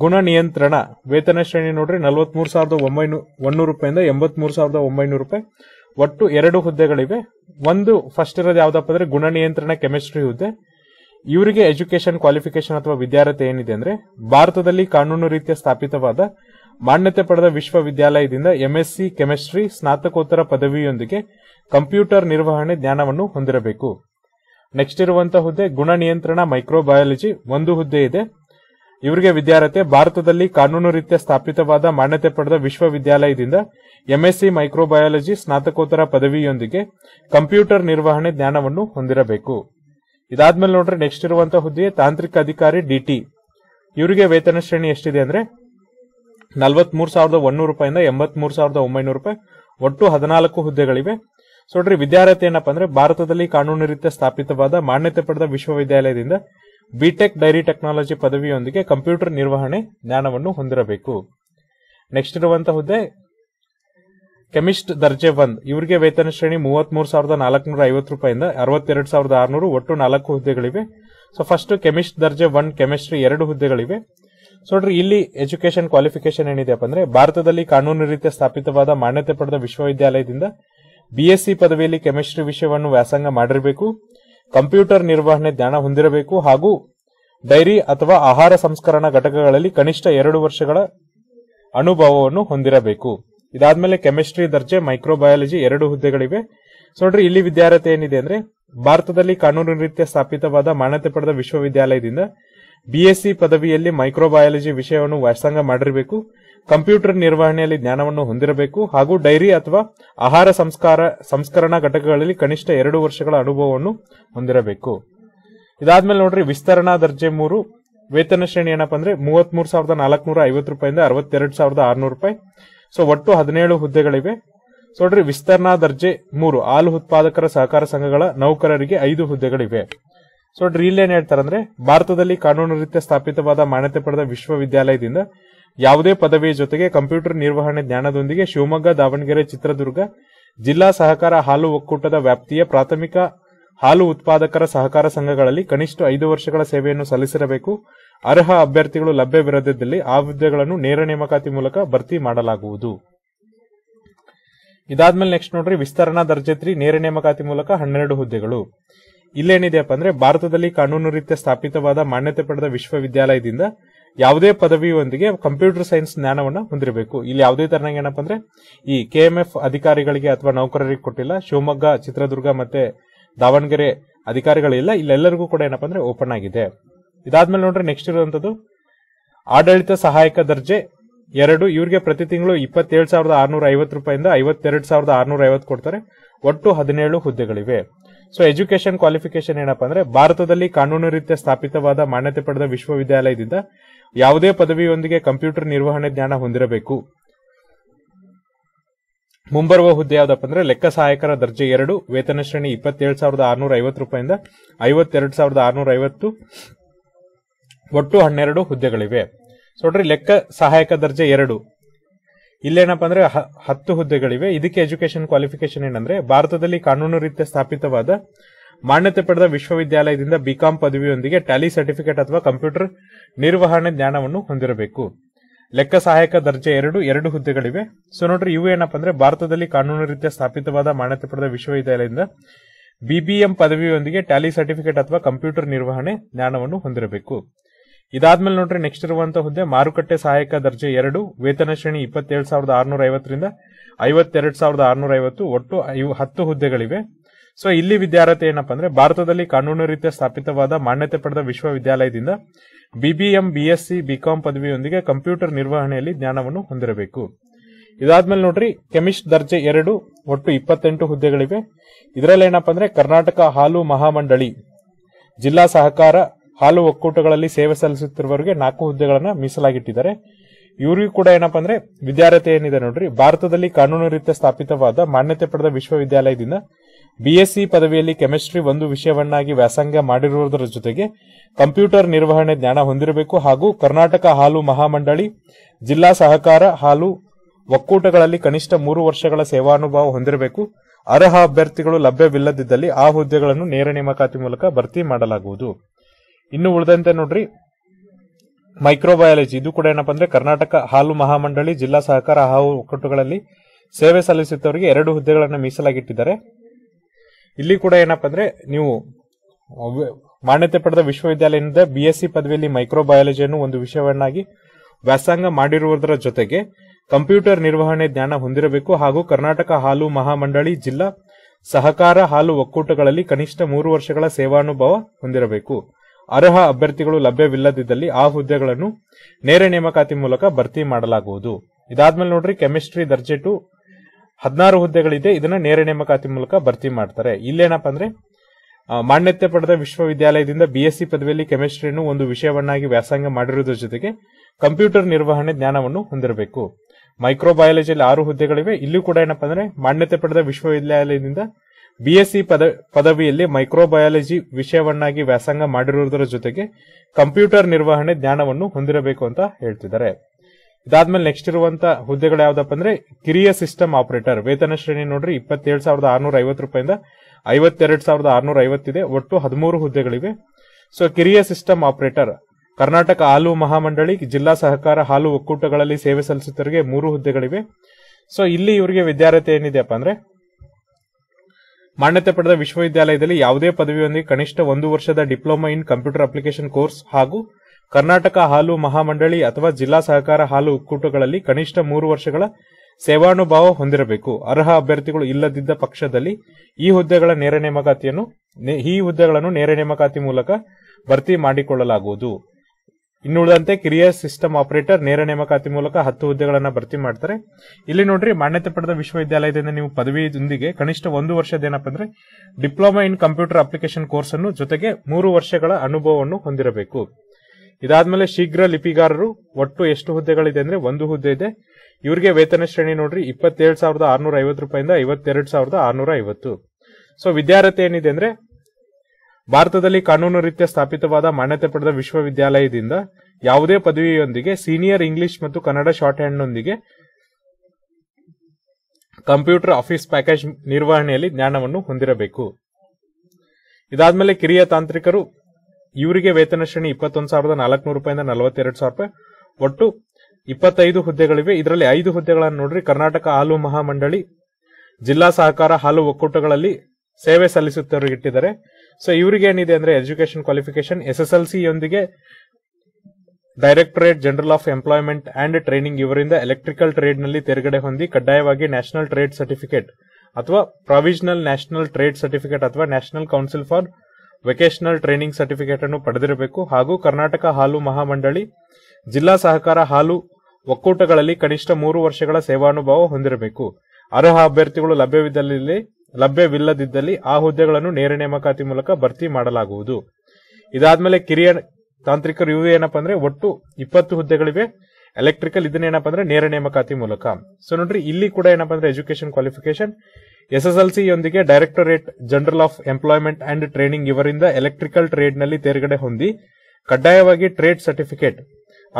ಗುಣ ನಿಯಂತ್ರಣ, ವೇತನ ಶ್ರೇಣಿ ನೋಡ್ರಿ ನಲವತ್ತ್ ಮೂರು ಸಾವಿರದ ಒಂಬೈನೂರ ಒಂದೂರು ರೂಪಾಯಿಂದ ಎಂಬತ್ತ್ ಮೂರು ಸಾವಿರದ ಒಂಬೈನೂರು ರೂಪಾಯಿ, ಒಟ್ಟು ಎರಡು ಹುದ್ದೆಗಳಿವೆ। ಒಂದು ಫಸ್ಟ್ ಇರೋದು ಯಾವ್ದಪ್ಪ ಅಂದ್ರೆ ಗುಣ ನಿಯಂತ್ರಣ ಕೆಮಿಸ್ಟ್ರಿ ಹುದ್ದೆ, ಇವರಿಗೆ ಎಜುಕೇಶನ್ ಕ್ವಾಲಿಫಿಕೇಶನ್ ಅಥವಾ ವಿದ್ಯಾರ್ಥಿ ಏನಿದೆ ಅಂದ್ರೆ ಭಾರತದಲ್ಲಿ ಕಾನೂನು ರೀತ್ಯ ಸ್ಥಾಪಿತವಾದ ಮಾನ್ಯತೆ ಪಡೆದ ವಿಶ್ವವಿದ್ಯಾಲಯದಿಂದ ಎಂಎಸ್ಸಿ ಕೆಮಿಸ್ಟ್ರಿ ಸ್ನಾತಕೋತ್ತರ ಪದವಿಯೊಂದಿಗೆ ಕಂಪ್ಯೂಟರ್ ನಿರ್ವಹಣೆ ಜ್ಞಾನವನ್ನು ಹೊಂದಿರಬೇಕು। ನೆಕ್ಸ್ಟ್ ಇರುವಂತಹ ಹುದ್ದೆ ಗುಣ ನಿಯಂತ್ರಣ ಮೈಕ್ರೋಬಯಾಲಜಿ, ಒಂದು ಹುದ್ದೆ ಇದೆ। ಇವರಿಗೆ ವಿದ್ಯಾರ್ಥಿ ಭಾರತದಲ್ಲಿ ಕಾನೂನು ರೀತಿಯ ಸ್ಥಾಪಿತವಾದ ಮಾನ್ಯತೆ ಪಡೆದ ವಿಶ್ವವಿದ್ಯಾಲಯದಿಂದ ಎಂಎಸ್ಸಿ ಮೈಕ್ರೋಬಯಾಲಜಿ ಸ್ನಾತಕೋತ್ತರ ಪದವಿಯೊಂದಿಗೆ ಕಂಪ್ಯೂಟರ್ ನಿರ್ವಹಣೆ ಜ್ಞಾನವನ್ನು ಹೊಂದಿರಬೇಕು. ಇದಾದ ಮೇಲೆ ನೋಡ್ರಿ ನೆಕ್ಸ್ಟ್ ಇರುವಂತ ಹುದ್ದೆ ತಾಂತ್ರಿಕ ಅಧಿಕಾರಿ ಡಿಟಿ. ಇವರಿಗೆ ವೇತನ ಶ್ರೇಣಿ ಎಷ್ಟಿದೆ ಅಂದ್ರೆ ನಲವತ್ಮೂರು ಸಾವಿರದ ಒಂದೂರು ರೂಪಾಯಿಂದ ಎಂಬತ್ಮೂರು ಸಾವಿರದ ಒಂಬೈನೂರು ರೂಪಾಯಿ, ಒಟ್ಟು ಹದಿನಾಲ್ಕು ಹುದ್ದೆಗಳಿವೆ. ಸೊ ನೋಡ್ರಿ ವಿದ್ಯಾರ್ಥಿ ಏನಪ್ಪಾ ಅಂದ್ರೆ ಭಾರತದಲ್ಲಿ ಕಾನೂನು ರೀತಿಯ ಸ್ಥಾಪಿತವಾದ ಮಾನ್ಯತೆ ಪಡೆದ ವಿಶ್ವವಿದ್ಯಾಲಯದಿಂದ ಬಿಟೆಕ್ ಡೈರಿ ಟೆಕ್ನಾಲಜಿ ಪದವಿಯೊಂದಿಗೆ ಕಂಪ್ಯೂಟರ್ ನಿರ್ವಹಣೆ ಜ್ಞಾನವನ್ನು ಹೊಂದಿರಬೇಕು. ನೆಕ್ಸ್ಟ್ ಇರುವಂತಹ ಹುದ್ದೆ ಕೆಮಿಸ್ಟ್ ದರ್ಜೆ ಒಂದ್. ಇವರಿಗೆ ವೇತನ ಶ್ರೇಣಿ ಮೂವತ್ತ್ ಮೂರು ಸಾವಿರದ ನಾಲ್ಕುನೂರ ಐವತ್ತು ರೂಪಾಯಿಂದ ಅರವತ್ತೆರಡು ಸಾವಿರದ ಆರ್ನೂರು, ಒಟ್ಟು ನಾಲ್ಕು ಹುದ್ದೆಗಳಿವೆ. ಸೊ ಫಸ್ಟ್ ಕೆಮಿಸ್ಟ್ ದರ್ಜೆ ಒನ್ ಕೆಮಿಸ್ಟ್ರಿ ಎರಡು ಹುದ್ದೆಗಳಿವೆ. ಸೊ ನೋಡ್ರಿ ಇಲ್ಲಿ ಎಜುಕೇಶನ್ ಕ್ವಾಲಿಫಿಕೇಶನ್ ಏನಿದೆಪ್ಪ ಅಂದ್ರೆ ಭಾರತದಲ್ಲಿ ಕಾನೂನು ರೀತಿಯ ಸ್ಥಾಪಿತವಾದ ಮಾನ್ಯತೆ ಪಡೆದ ವಿಶ್ವವಿದ್ಯಾಲಯದಿಂದ ಬಿಎಸ್ಸಿ ಪದವಿಯಲ್ಲಿ ಕೆಮಿಸ್ಟ್ರಿ ವಿಷಯವನ್ನು ವ್ಯಾಸಂಗ ಮಾಡಿರಬೇಕು, ಕಂಪ್ಯೂಟರ್ ನಿರ್ವಹಣೆ ಜ್ಞಾನ ಹೊಂದಿರಬೇಕು ಹಾಗೂ ಡೈರಿ ಅಥವಾ ಆಹಾರ ಸಂಸ್ಕರಣಾ ಘಟಕಗಳಲ್ಲಿ ಕನಿಷ್ಠ ಎರಡು ವರ್ಷಗಳ ಅನುಭವವನ್ನು ಹೊಂದಿರಬೇಕು. ಇದಾದ್ಮೇಲೆ ಕೆಮಿಸ್ಟ್ರಿ ದರ್ಜೆ ಮೈಕ್ರೋಬಯಾಲಜಿ ಎರಡು ಹುದ್ದೆಗಳಿವೆ. ಸೊ ನೋಡ್ರಿ ಇಲ್ಲಿ ವಿದ್ಯಾರ್ಥಿ ಏನಿದೆ ಅಂದ್ರೆ ಭಾರತದಲ್ಲಿ ಕಾನೂನು ರೀತಿಯ ಸ್ಥಾಪಿತವಾದ ಮಾನ್ಯತೆ ಪಡೆದ ವಿಶ್ವವಿದ್ಯಾಲಯದಿಂದ ಬಿಎಸ್ಸಿ ಪದವಿಯಲ್ಲಿ ಮೈಕ್ರೋಬಯಾಲಜಿ ವಿಷಯವನ್ನು ವ್ಯಾಸಂಗ ಮಾಡಿರಬೇಕು, ಕಂಪ್ಯೂಟರ್ ನಿರ್ವಹಣೆಯಲ್ಲಿ ಜ್ಞಾನವನ್ನು ಹೊಂದಿರಬೇಕು ಹಾಗೂ ಡೈರಿ ಅಥವಾ ಆಹಾರ ಸಂಸ್ಕಾರ ಸಂಸ್ಕರಣಾ ಘಟಕಗಳಲ್ಲಿ ಕನಿಷ್ಠ ಎರಡು ವರ್ಷಗಳ ಅನುಭವವನ್ನು ಹೊಂದಿರಬೇಕು. ಇದಾದ್ಮೇಲೆ ನೋಡ್ರಿ ವಿಸ್ತರಣಾ ದರ್ಜೆ ಮೂರು ವೇತನ ಶ್ರೇಣಿ ಏನಪ್ಪ ಅಂದ್ರೆ ಮೂವತ್ತ್ ಮೂರು ಸಾವಿರದ ನಾಲ್ಕುನೂರ ಐವತ್ತು ರೂಪಾಯಿಂದ ಅರವತ್ತೆರಡು ಸಾವಿರದ ಆರ್ನೂರು ರೂಪಾಯಿ. ಸೊ ಒಟ್ಟು ಹದಿನೇಳು ಹುದ್ದೆಗಳಿವೆ. ಸೊ ನೋಡ್ರಿ ವಿಸ್ತರಣಾ ದರ್ಜೆ ಮೂರು ಹಾಲು ಉತ್ಪಾದಕರ ಸಹಕಾರ ಸಂಘಗಳ ನೌಕರರಿಗೆ ಐದು ಹುದ್ದೆಗಳಿವೆ. ಸೊ ನೋಡ್ರಿ ಇಲ್ಲಿ ಏನ್ ಹೇಳ್ತಾರೆ ಅಂದ್ರೆ ಭಾರತದಲ್ಲಿ ಕಾನೂನು ರೀತಿಯ ಸ್ಥಾಪಿತವಾದ ಮಾನ್ಯತೆ ಪಡೆದ ವಿಶ್ವವಿದ್ಯಾಲಯದಿಂದ ಯಾವುದೇ ಪದವಿಯ ಜೊತೆಗೆ ಕಂಪ್ಯೂಟರ್ ನಿರ್ವಹಣೆ ಜ್ಞಾನದೊಂದಿಗೆ ಶಿವಮೊಗ್ಗ, ದಾವಣಗೆರೆ, ಚಿತ್ರದುರ್ಗ ಜಿಲ್ಲಾ ಸಹಕಾರ ಹಾಲು ಒಕ್ಕೂಟದ ವ್ಯಾಪ್ತಿಯ ಪ್ರಾಥಮಿಕ ಹಾಲು ಉತ್ಪಾದಕರ ಸಹಕಾರ ಸಂಘಗಳಲ್ಲಿ ಕನಿಷ್ಠ ಐದು ವರ್ಷಗಳ ಸೇವೆಯನ್ನು ಸಲ್ಲಿಸಿರಬೇಕು. ಅರ್ಹ ಅಭ್ಯರ್ಥಿಗಳು ಲಭ್ಯವಿರದಿದ್ದಲ್ಲಿ ಆ ಹುದ್ದೆಗಳನ್ನು ನೇರ ನೇಮಕಾತಿ ಮೂಲಕ ಭರ್ತಿ ಮಾಡಲಾಗುವುದು. ಇದಾದ್ಮೇಲೆ ನೆಕ್ಸ್ಟ್ ನೋಡ್ರಿ ವಿಸ್ತರಣಾ ದರ್ಜೆ ತ್ರೀ ನೇರ ನೇಮಕಾತಿ ಮೂಲಕ ಹನ್ನೆರಡು ಹುದ್ದೆಗಳು. ಇಲ್ಲೇನಿದೆಯಪ್ಪ ಅಂದ್ರೆ ಭಾರತದಲ್ಲಿ ಕಾನೂನು ರೀತಿಯ ಸ್ಥಾಪಿತವಾದ ಮಾನ್ಯತೆ ಪಡೆದ ವಿಶ್ವವಿದ್ಯಾಲಯದಿಂದ ಯಾವುದೇ ಪದವಿಯೊಂದಿಗೆ ಕಂಪ್ಯೂಟರ್ ಸೈನ್ಸ್ ಜ್ಞಾನವನ್ನು ಹೊಂದಿರಬೇಕು. ಇಲ್ಲಿ ಯಾವುದೇ ತರನಾಗಿ ಏನಪ್ಪ ಅಂದ್ರೆ ಈ ಕೆಎಂಎಫ್ ಅಧಿಕಾರಿಗಳಿಗೆ ಅಥವಾ ನೌಕರರಿಗೆ ಕೊಟ್ಟಿಲ್ಲ, ಶಿವಮೊಗ್ಗ, ಚಿತ್ರದುರ್ಗ ಮತ್ತೆ ದಾವಣಗೆರೆ ಅಧಿಕಾರಿಗಳಿಲ್ಲ, ಇಲ್ಲೆಲ್ಲರಿಗೂ ಕೂಡ ಏನಪ್ಪ ಅಂದ್ರೆ ಓಪನ್ ಆಗಿದೆ. ಇದಾದ್ಮೇಲೆ ನೋಡ್ರಿ ನೆಕ್ಸ್ಟ್ ಇರುವಂತದ್ದು ಆಡಳಿತ ಸಹಾಯಕ ದರ್ಜೆ ಎರಡು. ಇವರಿಗೆ ಪ್ರತಿ ತಿಂಗಳು ಇಪ್ಪತ್ತೇಳು ಸಾವಿರದ ಆರ್ನೂರ ಐವತ್ತು ರೂಪಾಯಿಂದ ಐವತ್ತೆರಡು ಸಾವಿರದ ಆರ್ನೂರ ಐವತ್ತು ಕೊಡ್ತಾರೆ, ಒಟ್ಟು ಹದಿನೇಳು ಹುದ್ದೆಗಳಿವೆ. ಸೊ ಎಜುಕೇಶನ್ ಕ್ವಾಲಿಫಿಕೇಶನ್ ಏನಪ್ಪ ಅಂದ್ರೆ ಭಾರತದಲ್ಲಿ ಕಾನೂನು ರೀತಿಯ ಸ್ಥಾಪಿತವಾದ ಮಾನ್ಯತೆ ಪಡೆದ ವಿಶ್ವವಿದ್ಯಾಲಯದಿಂದ ಯಾವುದೇ ಪದವಿಯೊಂದಿಗೆ ಕಂಪ್ಯೂಟರ್ ನಿರ್ವಹಣೆ ಜ್ಞಾನ ಹೊಂದಿರಬೇಕು. ಮುಂಬರುವ ಹುದ್ದೆ ಯಾವ್ದಪ್ಪ ಅಂದ್ರೆ ಲೆಕ್ಕ ಸಹಾಯಕರ ದರ್ಜೆ ಎರಡು ವೇತನ ಶ್ರೇಣಿ ಇಪ್ಪತ್ತೇಳು ಸಾವಿರದ ಆರ್ನೂರ ಐವತ್ತು ರೂಪಾಯಿಂದ ಐವತ್ತೆರಡು ಸಾವಿರದ ಆರ್ನೂರ ಐವತ್ತು, ಒಟ್ಟು ಹನ್ನೆರಡು ಹುದ್ದೆಗಳಿವೆ. ಸೊ ನೋಡ್ರಿ ಲೆಕ್ಕ ಸಹಾಯಕ ದರ್ಜೆ ಎರಡು ಇಲ್ಲೇನಪ್ಪ ಅಂದ್ರೆ ಹತ್ತು ಹುದ್ದೆಗಳಿವೆ. ಇದಕ್ಕೆ ಎಜುಕೇಶನ್ ಕ್ವಾಲಿಫಿಕೇಶನ್ ಏನಂದ್ರೆ ಭಾರತದಲ್ಲಿ ಕಾನೂನು ರೀತಿಯ ಸ್ಥಾಪಿತವಾದ ಮಾನ್ಯತೆ ಪಡೆದ ವಿಶ್ವವಿದ್ಯಾಲಯದಿಂದ ಬಿಕಾಂ ಪದವಿಯೊಂದಿಗೆ ಟ್ಯಾಲಿ ಸರ್ಟಿಫಿಕೇಟ್ ಅಥವಾ ಕಂಪ್ಯೂಟರ್ ನಿರ್ವಹಣೆ ಜ್ಞಾನವನ್ನು ಹೊಂದಿರಬೇಕು. ಲೆಕ್ಕ ಸಹಾಯಕ ದರ್ಜೆ ಎರಡು ಎರಡು ಹುದ್ದೆಗಳಿವೆ. ಸೊ ನೋಡ್ರಿ ಇವು ಏನಪ್ಪ ಅಂದ್ರೆ ಭಾರತದಲ್ಲಿ ಕಾನೂನು ರೀತಿಯ ಸ್ಥಾಪಿತವಾದ ಮಾನ್ಯತೆ ಪಡೆದ ವಿಶ್ವವಿದ್ಯಾಲಯದಿಂದ ಬಿಬಿಎಂ ಪದವಿಯೊಂದಿಗೆ ಟ್ಯಾಲಿ ಸರ್ಟಿಫಿಕೇಟ್ ಅಥವಾ ಕಂಪ್ಯೂಟರ್ ನಿರ್ವಹಣೆ ಜ್ಞಾನವನ್ನು ಹೊಂದಿರಬೇಕು. ಇದಾದ್ಮೇಲೆ ನೋಡ್ರಿ ನೆಕ್ಸ್ಟ್ ಇರುವಂತಹ ಹುದ್ದೆ ಮಾರುಕಟ್ಟೆ ಸಹಾಯಕ ದರ್ಜೆ ಎರಡು ವೇತನ ಶ್ರೇಣಿ ಇಪ್ಪತ್ತೇಳು ಸಾವಿರದ ಆರ್ನೂರ ಐವತ್ತರಿಂದ ಐವತ್ತೆರಡು ಸಾವಿರದ ಆರ್ನೂರ ಐವತ್ತು, ಒಟ್ಟು ಹತ್ತು ಹುದ್ದೆಗಳಿವೆ. ಸೊ ಇಲ್ಲಿ ವಿದ್ಯಾರ್ಥಿ ಏನಪ್ಪ ಅಂದ್ರೆ ಭಾರತದಲ್ಲಿ ಕಾನೂನು ರೀತಿಯ ಸ್ಥಾಪಿತವಾದ ಮಾನ್ಯತೆ ಪಡೆದ ವಿಶ್ವವಿದ್ಯಾಲಯದಿಂದ ಬಿಬಿಎಂ, ಬಿಎಸ್ಸಿ, ಬಿಕಾಂ ಪದವಿಯೊಂದಿಗೆ ಕಂಪ್ಯೂಟರ್ ನಿರ್ವಹಣೆಯಲ್ಲಿ ಜ್ಞಾನವನ್ನು ಹೊಂದಿರಬೇಕು. ಇದಾದ್ಮೇಲೆ ನೋಡ್ರಿ ಕೆಮಿಸ್ಟ್ ದರ್ಜೆ ಎರಡು ಒಟ್ಟು ಇಪ್ಪತ್ತೆಂಟು ಹುದ್ದೆಗಳಿವೆ. ಇದರಲ್ಲಿ ಏನಪ್ಪ ಅಂದ್ರೆ ಕರ್ನಾಟಕ ಹಾಲು ಮಹಾಮಂಡಳಿ ಜಿಲ್ಲಾ ಸಹಕಾರ ಹಾಲು ಒಕ್ಕೂಟಗಳಲ್ಲಿ ಸೇವೆ ಸಲ್ಲಿಸುತ್ತಿರುವವರಿಗೆ ನಾಲ್ಕು ಹುದ್ದೆಗಳನ್ನ ಮೀಸಲಾಗಿಟ್ಟಿದ್ದಾರೆ. ಇವರಿಗೂ ಕೂಡ ಏನಪ್ಪ ಅಂದ್ರೆ ವಿದ್ಯಾರ್ಥಿ ಏನಿದೆ ನೋಡ್ರಿ ಭಾರತದಲ್ಲಿ ಕಾನೂನು ರೀತಿಯ ಸ್ಥಾಪಿತವಾದ ಮಾನ್ಯತೆ ಪಡೆದ ವಿಶ್ವವಿದ್ಯಾಲಯದಿಂದ ಬಿಎಸ್ಸಿ ಪದವಿಯಲ್ಲಿ ಕೆಮಿಸ್ಟ್ರಿ ಒಂದು ವಿಷಯವನ್ನಾಗಿ ವ್ಯಾಸಂಗ ಮಾಡಿರುವುದರ ಜೊತೆಗೆ ಕಂಪ್ಯೂಟರ್ ನಿರ್ವಹಣೆ ಜ್ಞಾನ ಹೊಂದಿರಬೇಕು ಹಾಗೂ ಕರ್ನಾಟಕ ಹಾಲು ಮಹಾಮಂಡಳಿ ಜಿಲ್ಲಾ ಸಹಕಾರ ಹಾಲು ಒಕ್ಕೂಟಗಳಲ್ಲಿ ಕನಿಷ್ಠ ಮೂರು ವರ್ಷಗಳ ಸೇವಾನುಭವ ಹೊಂದಿರಬೇಕು. ಅರ್ಹ ಅಭ್ಯರ್ಥಿಗಳು ಲಭ್ಯವಿಲ್ಲದಿದ್ದಲ್ಲಿ ಆ ಹುದ್ದೆಗಳನ್ನು ನೇರ ನೇಮಕಾತಿ ಮೂಲಕ ಭರ್ತಿ ಮಾಡಲಾಗುವುದು. ಇನ್ನು ಉಳಿದಂತೆ ನೋಡ್ರಿ ಮೈಕ್ರೋಬಯಾಲಜಿ ಇದು ಕೂಡ ಏನಪ್ಪ ಅಂದ್ರೆ ಕರ್ನಾಟಕ ಹಾಲು ಮಹಾಮಂಡಳಿ ಜಿಲ್ಲಾ ಸಹಕಾರ ಹಾಲು ಒಕ್ಕೂಟಗಳಲ್ಲಿ ಸೇವೆ ಸಲ್ಲಿಸುತ್ತವರಿಗೆ ಎರಡು ಹುದ್ದೆಗಳನ್ನು ಮೀಸಲಾಗಿಟ್ಟಿದ್ದಾರೆ. ಇಲ್ಲಿ ಕೂಡ ಏನಪ್ಪಾ ಅಂದ್ರೆ ನೀವು ಮಾನ್ಯತೆ ಪಡೆದ ವಿಶ್ವವಿದ್ಯಾಲಯದಿಂದ ಬಿಎಸ್ಸಿ ಪದವಿಯಲ್ಲಿ ಮೈಕ್ರೋಬಯಾಲಜಿಯನ್ನು ಒಂದು ವಿಷಯವನ್ನಾಗಿ ವ್ಯಾಸಂಗ ಮಾಡಿರುವುದರ ಜೊತೆಗೆ ಕಂಪ್ಯೂಟರ್ ನಿರ್ವಹಣೆ ಜ್ಞಾನ ಹೊಂದಿರಬೇಕು ಹಾಗೂ ಕರ್ನಾಟಕ ಹಾಲು ಮಹಾಮಂಡಳಿ ಜಿಲ್ಲಾ ಸಹಕಾರ ಹಾಲು ಒಕ್ಕೂಟಗಳಲ್ಲಿ ಕನಿಷ್ಠ ಮೂರು ವರ್ಷಗಳ ಸೇವಾನುಭವ ಹೊಂದಿರಬೇಕು. ಅರ್ಹ ಅಭ್ಯರ್ಥಿಗಳು ಲಭ್ಯವಿಲ್ಲದಿದ್ದಲ್ಲಿ ಆ ಹುದ್ದೆಗಳನ್ನು ನೇರ ನೇಮಕಾತಿ ಮೂಲಕ ಭರ್ತಿ ಮಾಡಲಾಗುವುದು. ಇದಾದ್ಮೇಲೆ ನೋಡ್ರಿ ಕೆಮಿಸ್ಟ್ರಿ ದರ್ಜೆ ಟು ಹದಿನಾರು ಹುದ್ದೆಗಳಿದೆ, ಇದನ್ನ ನೇರ ನೇಮಕಾತಿ ಮೂಲಕ ಭರ್ತಿ ಮಾಡ್ತಾರೆ. ಇಲ್ಲೇನಪ್ಪ ಅಂದ್ರೆ ಮಾನ್ಯತೆ ಪಡೆದ ವಿಶ್ವವಿದ್ಯಾಲಯದಿಂದ ಬಿಎಸ್ಸಿ ಪದವಿಯಲ್ಲಿ ಕೆಮಿಸ್ಟ್ರಿಯನ್ನು ಒಂದು ವಿಷಯವನ್ನಾಗಿ ವ್ಯಾಸಂಗ ಮಾಡಿರುವುದರ ಜೊತೆಗೆ ಕಂಪ್ಯೂಟರ್ ನಿರ್ವಹಣೆ ಜ್ಞಾನವನ್ನು ಹೊಂದಿರಬೇಕು. ಮೈಕ್ರೋಬಯಾಲಜಿಯಲ್ಲಿ ಆರು ಹುದ್ದೆಗಳಿವೆ. ಇಲ್ಲೂ ಕೂಡ ಏನಪ್ಪ ಅಂದ್ರೆ ಮಾನ್ಯತೆ ಪಡೆದ ವಿಶ್ವವಿದ್ಯಾಲಯದಿಂದ ಬಿಎಸ್ಸಿ ಪದ ಪದವಿಯಲ್ಲಿ ಮೈಕ್ರೋಬಯಾಲಜಿ ವಿಷಯವನ್ನಾಗಿ ವ್ಯಾಸಂಗ ಮಾಡಿರುವುದರ ಜೊತೆಗೆ ಕಂಪ್ಯೂಟರ್ ನಿರ್ವಹಣೆ ಜ್ಞಾನವನ್ನು ಹೊಂದಿರಬೇಕು ಅಂತ ಹೇಳ್ತಿದ್ದಾರೆ. ಇದಾದ್ಮೇಲೆ ನೆಕ್ಸ್ಟ್ ಇರುವಂತ ಹುದ್ದೆಗಳು ಯಾವ್ದಪ್ಪ ಅಂದ್ರೆ ಕಿರಿಯ ಸಿಸ್ಟಮ್ ಆಪರೇಟರ್, ವೇತನ ಶ್ರೇಣಿ ನೋಡ್ರಿ ಇಪ್ಪತ್ತೇಳು ಸಾವಿರದ ಆರ್ನೂರ ಐವತ್ತು ರೂಪಾಯಿಂದ ಐವತ್ತೆರಡು ಸಾವಿರದ ಆರ್ನೂರ ಐವತ್ತಿದೆ. ಒಟ್ಟು ಹದಿಮೂರು ಹುದ್ದೆಗಳಿವೆ. ಸೊ ಕಿರಿಯ ಸಿಸ್ಟಮ್ ಆಪರೇಟರ್, ಕರ್ನಾಟಕ ಹಾಲು ಮಹಾಮಂಡಳಿ, ಜಿಲ್ಲಾ ಸಹಕಾರ ಹಾಲು ಒಕ್ಕೂಟಗಳಲ್ಲಿ ಸೇವೆ ಸಲ್ಲಿಸುತ್ತವರಿಗೆ ಮೂರು ಹುದ್ದೆಗಳಿವೆ. ಸೊ ಇಲ್ಲಿ ಇವರಿಗೆ ವಿದ್ಯಾರ್ಥಿ ಏನಿದೆಯಪ್ಪ ಅಂದ್ರೆ ಮಾನ್ಯತೆ ಪಡೆದ ವಿಶ್ವವಿದ್ಯಾಲಯದಲ್ಲಿ ಯಾವುದೇ ಪದವಿಯೊಂದಿಗೆ ಕನಿಷ್ಠ ಒಂದು ವರ್ಷದ diploma in computer application course ಹಾಗೂ ಕರ್ನಾಟಕ ಹಾಲು ಮಹಾಮಂಡಳಿ ಅಥವಾ ಜಿಲ್ಲಾ ಸಹಕಾರ ಹಾಲು ಒಕ್ಕೂಟಗಳಲ್ಲಿ ಕನಿಷ್ಠ ಮೂರು ವರ್ಷಗಳ ಸೇವಾನುಭಾವ ಹೊಂದಿರಬೇಕು. ಅರ್ಹ ಅಭ್ಯರ್ಥಿಗಳು ಇಲ್ಲದಿದ್ದ ಪಕ್ಷದಲ್ಲಿ ಈ ಹುದ್ದೆಗಳ ನೇರ ನೇಮಕಾತಿಯನ್ನು ಈ ಹುದ್ದೆಗಳನ್ನು ನೇರ ನೇಮಕಾತಿ ಮೂಲಕ ಭರ್ತಿ ಮಾಡಿಕೊಳ್ಳಲಾಗುವುದು. ಇನ್ನುಳಿದಂತೆ ಕಿರಿಯ ಸಿಸ್ಟಮ್ ಆಪರೇಟರ್ ನೇರ ನೇಮಕಾತಿ ಮೂಲಕ ಹತ್ತು ಹುದ್ದೆಗಳನ್ನು ಭರ್ತಿ ಮಾಡ್ತಾರೆ. ಇಲ್ಲಿ ನೋಡ್ರಿ ಮಾನ್ಯತೆ ಪಡೆದ ವಿಶ್ವವಿದ್ಯಾಲಯದಿಂದ ನೀವು ಪದವಿಯೊಂದಿಗೆ ಕನಿಷ್ಠ ಒಂದು ವರ್ಷದ ಏನಪ್ಪ ಅಂದ್ರೆ diploma in computer application course ಅನ್ನು ಜೊತೆಗೆ ಮೂರು ವರ್ಷಗಳ ಅನುಭವವನ್ನು ಹೊಂದಿರಬೇಕು. ಇದಾದ್ಮೇಲೆ ಶೀಘ್ರ ಲಿಪಿಗಾರರು, ಒಟ್ಟು ಎಷ್ಟು ಹುದ್ದೆಗಳಿದೆ ಅಂದ್ರೆ ಒಂದು ಹುದ್ದೆ ಇದೆ. ಇವರಿಗೆ ವೇತನ ಶ್ರೇಣಿ ನೋಡ್ರಿ ಇಪ್ಪತ್ತೇಳು ಸಾವಿರದ ಆರ್ನೂರ ಐವತ್ತು ರೂಪಾಯಿಂದ ಐವತ್ತೆರಡು ಸಾವಿರದ ಆರ್ನೂರ ಐವತ್ತು. ಸೊ ವಿದ್ಯಾರ್ಥಿ ಏನಿದೆ ಅಂದ್ರೆ ಭಾರತದಲ್ಲಿ ಕಾನೂನು ರೀತ್ಯ ಸ್ಥಾಪಿತವಾದ ಮಾನ್ಯತೆ ಪಡೆದ ವಿಶ್ವವಿದ್ಯಾಲಯದಿಂದ ಯಾವುದೇ ಪದವಿಯೊಂದಿಗೆ ಸೀನಿಯರ್ ಇಂಗ್ಲಿಷ್ ಮತ್ತು ಕನ್ನಡ ಶಾರ್ಟ್ ಹ್ಯಾಂಡ್ನೊಂದಿಗೆ ಕಂಪ್ಯೂಟರ್ ಆಫೀಸ್ ಪ್ಯಾಕೇಜ್ ನಿರ್ವಹಣೆಯಲ್ಲಿ ಜ್ಞಾನವನ್ನು ಹೊಂದಿರಬೇಕು. ಇದಾದ್ಮೇಲೆ ಕಿರಿಯ ತಾಂತ್ರಿಕರು, ಇವರಿಗೆ ವೇತನ ಶ್ರೇಣಿ ಇಪ್ಪತ್ತೊಂದು ಸಾವಿರದ ನಾಲ್ಕುನೂರು ರೂಪಾಯಿಂದ ನಲವತ್ತೆರಡು ಸಾವಿರ ರೂಪಾಯಿ. ಒಟ್ಟು ಇಪ್ಪತ್ತೈದು ಹುದ್ದೆಗಳಿವೆ. ಇದರಲ್ಲಿ ಐದು ಹುದ್ದೆಗಳನ್ನು ನೋಡ್ರಿ ಕರ್ನಾಟಕ ಹಾಲು ಮಹಾಮಂಡಳಿ, ಜಿಲ್ಲಾ ಸಹಕಾರ ಹಾಲು ಒಕ್ಕೂಟಗಳಲ್ಲಿ ಸೇವೆ ಸಲ್ಲಿಸುತ್ತವರಿಗೆ ಇಟ್ಟಿದ್ದಾರೆ. ಸೊ ಇವರಿಗೆ ಏನಿದೆ ಅಂದ್ರೆ education qualification S S L C ಯೊಂದಿಗೆ directorate general of employment and training ಇವರಿಂದ ಎಲೆಕ್ಟ್ರಿಕಲ್ ಟ್ರೇಡ್ ನಲ್ಲಿ ತೆರಗಡೆ ಹೊಂದಿ ಕಡ್ಡಾಯವಾಗಿ ನ್ಯಾಷನಲ್ ಟ್ರೇಡ್ ಸರ್ಟಿಫಿಕೇಟ್ ಅಥವಾ ಪ್ರಾವಿಷನಲ್ ನ್ಯಾಷನಲ್ ಟ್ರೇಡ್ ಸರ್ಟಿಫಿಕೇಟ್ ಅಥವಾ national council for vocational training certificate ಅನ್ನು ಪಡೆದಿರಬೇಕು. ಹಾಗೂ ಕರ್ನಾಟಕ ಹಾಲು ಮಹಾಮಂಡಳಿ, ಜಿಲ್ಲಾ ಸಹಕಾರ ಹಾಲು ಒಕ್ಕೂಟಗಳಲ್ಲಿ ಕನಿಷ್ಠ ಮೂರು ವರ್ಷಗಳ ಸೇವಾನುಭವ ಹೊಂದಿರಬೇಕು. ಅರ್ಹ ಅಭ್ಯರ್ಥಿಗಳು ಲಭ್ಯವಿದ್ದಲ್ಲಿ ಲಭ್ಯವಿಲ್ಲದಿದ್ದಲ್ಲಿ ಆ ಹುದ್ದೆಗಳನ್ನು ನೇರ ನೇಮಕಾತಿ ಮೂಲಕ ಭರ್ತಿ ಮಾಡಲಾಗುವುದು. ಇದಾದ್ಮೇಲೆ ಕಿರಿಯ ತಾಂತ್ರಿಕರು, ಇವು ಏನಪ್ಪಾ ಅಂದ್ರೆ ಒಟ್ಟು ಇಪ್ಪತ್ತು ಹುದ್ದೆಗಳಿವೆ. ಎಲೆಕ್ಟ್ರಿಕಲ್ ಇದನ್ನೇನಪ್ಪ ಅಂದ್ರೆ ನೇರ ನೇಮಕಾತಿ ಮೂಲಕ. ಸೊ ನೋಡ್ರಿ ಇಲ್ಲಿ ಕೂಡ ಏನಪ್ಪಾ ಅಂದ್ರೆ education qualification S S L C ಯೊಂದಿಗೆ directorate general of employment and training ಇವರಿಂದ ಎಲೆಕ್ಟ್ರಿಕಲ್ ಟ್ರೇಡ್ ನಲ್ಲಿ ತೇರ್ಗಡೆ ಹೊಂದಿ ಕಡ್ಡಾಯವಾಗಿ ಟ್ರೇಡ್ ಸರ್ಟಿಫಿಕೇಟ್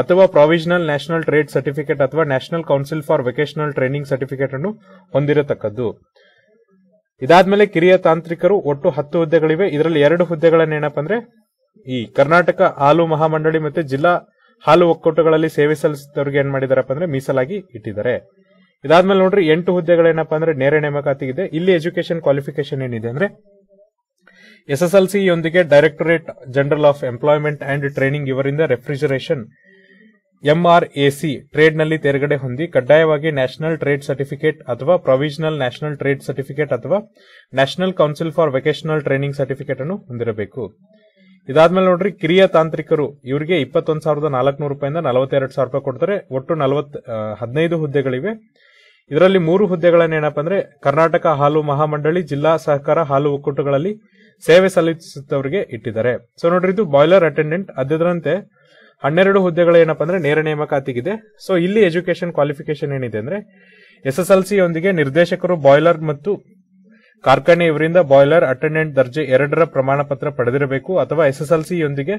ಅಥವಾ ಪ್ರಾವಿಷನಲ್ ನ್ಯಾಷನಲ್ ಟ್ರೇಡ್ ಸರ್ಟಿಫಿಕೇಟ್ ಅಥವಾ national council for vocational training certificate ಅನ್ನು ಹೊಂದಿರತಕ್ಕದ್ದು. ಇದಾದ್ಮೇಲೆ ಕಿರಿಯ ತಾಂತ್ರಿಕರು ಒಟ್ಟು ಹತ್ತು ಹುದ್ದೆಗಳಿವೆ. ಇದರಲ್ಲಿ ಎರಡು ಹುದ್ದೆಗಳನ್ನ ಏನಪ್ಪ ಅಂದ್ರೆ ಈ ಕರ್ನಾಟಕ ಹಾಲು ಮಹಾಮಂಡಳಿ ಮತ್ತು ಜಿಲ್ಲಾ ಹಾಲು ಒಕ್ಕೂಟಗಳಲ್ಲಿ ಸೇವೆ ಸಲ್ಲಿಸಿದವರಿಗೆ ಏನ್ ಮಾಡಿದಾರಪ್ಪ ಅಂದ್ರೆ ಮೀಸಲಾಗಿ ಇಟ್ಟಿದ್ದಾರೆ. ಇದಾದ್ಮೇಲೆ ನೋಡ್ರಿ ಎಂಟು ಹುದ್ದೆಗಳೇನಪ್ಪ ಅಂದ್ರೆ ನೇರ ನೇಮಕಾತಿ ಇದೆ. ಇಲ್ಲಿ ಎಜುಕೇಶನ್ ಕ್ವಾಲಿಫಿಕೇಶನ್ ಏನಿದೆ ಅಂದ್ರೆ ಎಸ್ ಎಸ್ ಎಲ್ ಸಿ ಯೊಂದಿಗೆ directorate general of employment and training ಇವರಿಂದ ರೆಫ್ರಿಜರೇಷನ್ ಎಂಆರ್ಎಸಿ ಟ್ರೇಡ್ ನಲ್ಲಿ ತೆರಗಡೆ ಹೊಂದಿ ಕಡ್ಡಾಯವಾಗಿ ನ್ಯಾಷನಲ್ ಟ್ರೇಡ್ ಸರ್ಟಿಫಿಕೇಟ್ ಅಥವಾ ಪ್ರಾವಿಷನಲ್ ನ್ಯಾಷನಲ್ ಟ್ರೇಡ್ ಸರ್ಟಿಫಿಕೇಟ್ ಅಥವಾ national council for vocational training certificate ಅನ್ನು ಹೊಂದಿರಬೇಕು. ಇದಾದ್ಮೇಲೆ ನೋಡ್ರಿ ಕಿರಿಯ ತಾಂತ್ರಿಕರು, ಇವರಿಗೆ ಇಪ್ಪತ್ತೊಂದು ಸಾವಿರದ ನಾಲ್ಕುನೂರು ರೂಪಾಯಿಂದ ನಲವತ್ತೆರಡು ಸಾವಿರ ರೂಪಾಯಿ ಕೊಡ್ತಾರೆ. ಒಟ್ಟು ನಲವತ್ ಹದಿನೈದು ಹುದ್ದೆಗಳಿವೆ. ಇದರಲ್ಲಿ ಮೂರು ಹುದ್ದೆಗಳನ್ನ ಏನಪ್ಪ ಅಂದ್ರೆ ಕರ್ನಾಟಕ ಹಾಲು ಮಹಾಮಂಡಳಿ, ಜಿಲ್ಲಾ ಸಹಕಾರ ಹಾಲು ಒಕ್ಕೂಟಗಳಲ್ಲಿ ಸೇವೆ ಸಲ್ಲಿಸುತ್ತವರಿಗೆ ಇಟ್ಟಿದ್ದಾರೆ. ಸೊ ನೋಡ್ರಿ ಇದು ಬಾಯ್ಲರ್ ಅಟೆಂಡೆಂಟ್. ಅದರಂತೆ ಹನ್ನೆರಡು ಹುದ್ದೆಗಳು ಏನಪ್ಪ ಅಂದ್ರೆ ನೇರ ನೇಮಕಾತಿಗಿದೆ. ಸೊ ಇಲ್ಲಿ ಎಜುಕೇಶನ್ ಕ್ವಾಲಿಫಿಕೇಶನ್ ಏನಿದೆ ಅಂದ್ರೆ ಎಸ್ ಎಸ್ ಎಲ್ ಸಿ ಯೊಂದಿಗೆ ನಿರ್ದೇಶಕರು ಬಾಯ್ಲರ್ ಮತ್ತು ಕಾರ್ಖಾನೆ ಇವರಿಂದ ಬಾಯ್ಲರ್ ಅಟೆಂಡೆಂಟ್ ದರ್ಜೆ ಎರಡರ ಪ್ರಮಾಣ ಪತ್ರ ಪಡೆದಿರಬೇಕು ಅಥವಾ ಎಸ್ ಎಸ್ ಎಲ್ ಸಿ ಯೊಂದಿಗೆ